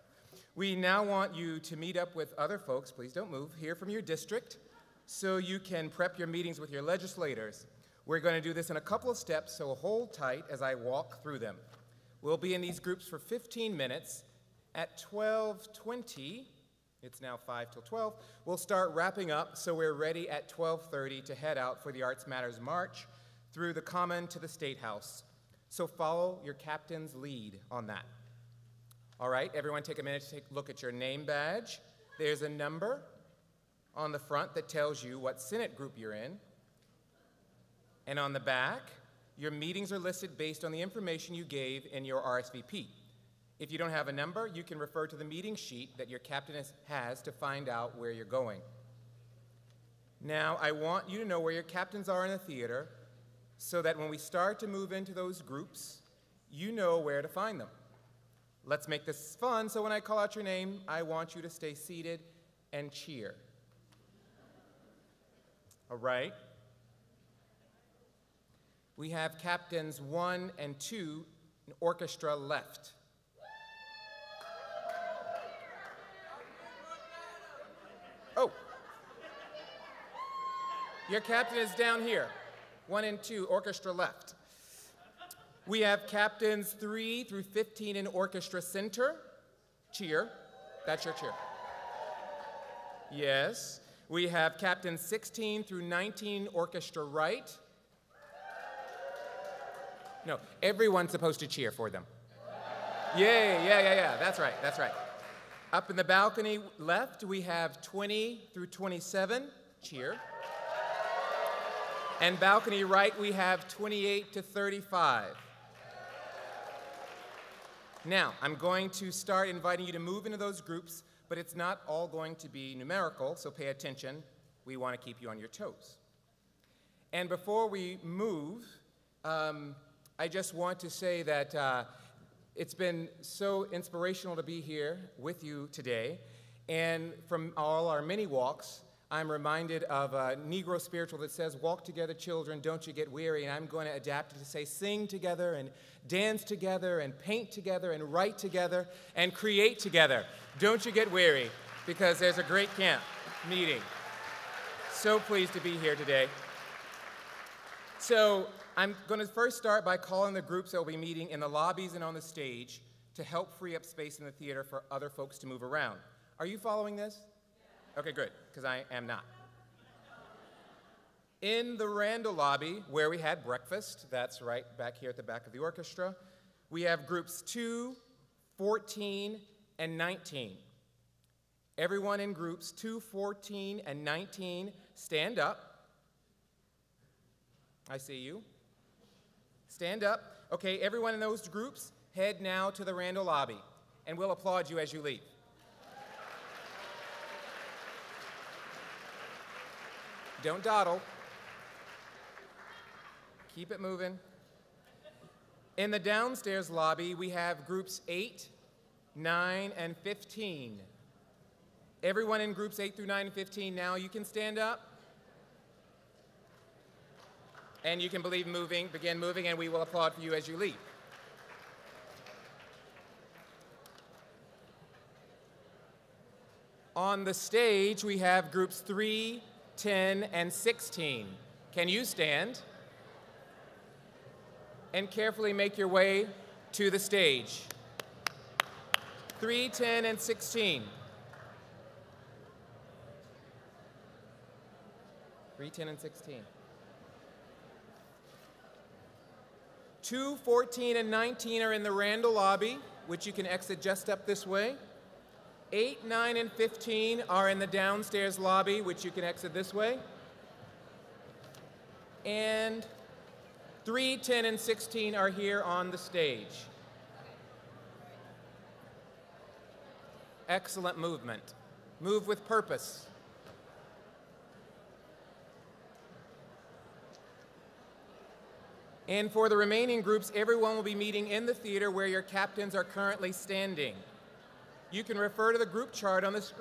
We now want you to meet up with other folks, please don't move, here from your district, so you can prep your meetings with your legislators. We're going to do this in a couple of steps, so hold tight as I walk through them. We'll be in these groups for fifteen minutes. At twelve twenty, it's now five till twelve, we'll start wrapping up, so we're ready at twelve thirty to head out for the Arts Matters March through the Common to the State House. So follow your captain's lead on that. All right, everyone take a minute to take a look at your name badge. There's a number on the front that tells you what Senate group you're in. And on the back, your meetings are listed based on the information you gave in your R S V P. If you don't have a number, you can refer to the meeting sheet that your captain has to find out where you're going. Now, I want you to know where your captains are in the theater so that when we start to move into those groups, you know where to find them. Let's make this fun, so when I call out your name, I want you to stay seated and cheer. All right. We have captains one and two in orchestra left. Your captain is down here, one and two, orchestra left. We have captains three through fifteen in orchestra center. Cheer, that's your cheer. Yes, we have captains sixteen through nineteen, orchestra right. No, everyone's supposed to cheer for them. Yay, yeah, yeah, yeah, that's right, that's right. Up in the balcony left, we have twenty through twenty-seven, cheer. And balcony right, we have twenty-eight to thirty-five. Now, I'm going to start inviting you to move into those groups, but it's not all going to be numerical, so pay attention. We want to keep you on your toes. And before we move, um, I just want to say that uh, it's been so inspirational to be here with you today. And from all our many walks, I'm reminded of a Negro spiritual that says, walk together, children, don't you get weary. And I'm going to adapt it to say, sing together and dance together and paint together and write together and create together. Don't you get weary, because there's a great camp meeting. So pleased to be here today. So I'm going to first start by calling the groups that will be meeting in the lobbies and on the stage to help free up space in the theater for other folks to move around. Are you following this? Okay, good, because I am not. In the Randall lobby, where we had breakfast, that's right back here at the back of the orchestra, we have groups two, fourteen, and nineteen. Everyone in groups two, fourteen, and nineteen, stand up. I see you. Stand up. Okay, everyone in those groups, head now to the Randall lobby, and we'll applaud you as you leave. Don't dawdle. Keep it moving. In the downstairs lobby, we have groups eight, nine, and fifteen. Everyone in groups eight through nine and fifteen now, you can stand up. And you can believe moving, begin moving, and we will applaud for you as you leave. On the stage, we have groups three, ten, and sixteen. Can you stand? And carefully make your way to the stage. three, ten, and sixteen. three, ten, and sixteen. two, fourteen, and nineteen are in the Randall lobby, which you can exit just up this way. eight, nine, and fifteen are in the downstairs lobby, which you can exit this way. And three, ten, and sixteen are here on the stage. Excellent movement. Move with purpose. And for the remaining groups, everyone will be meeting in the theater where your captains are currently standing. You can refer to the group chart on the screen.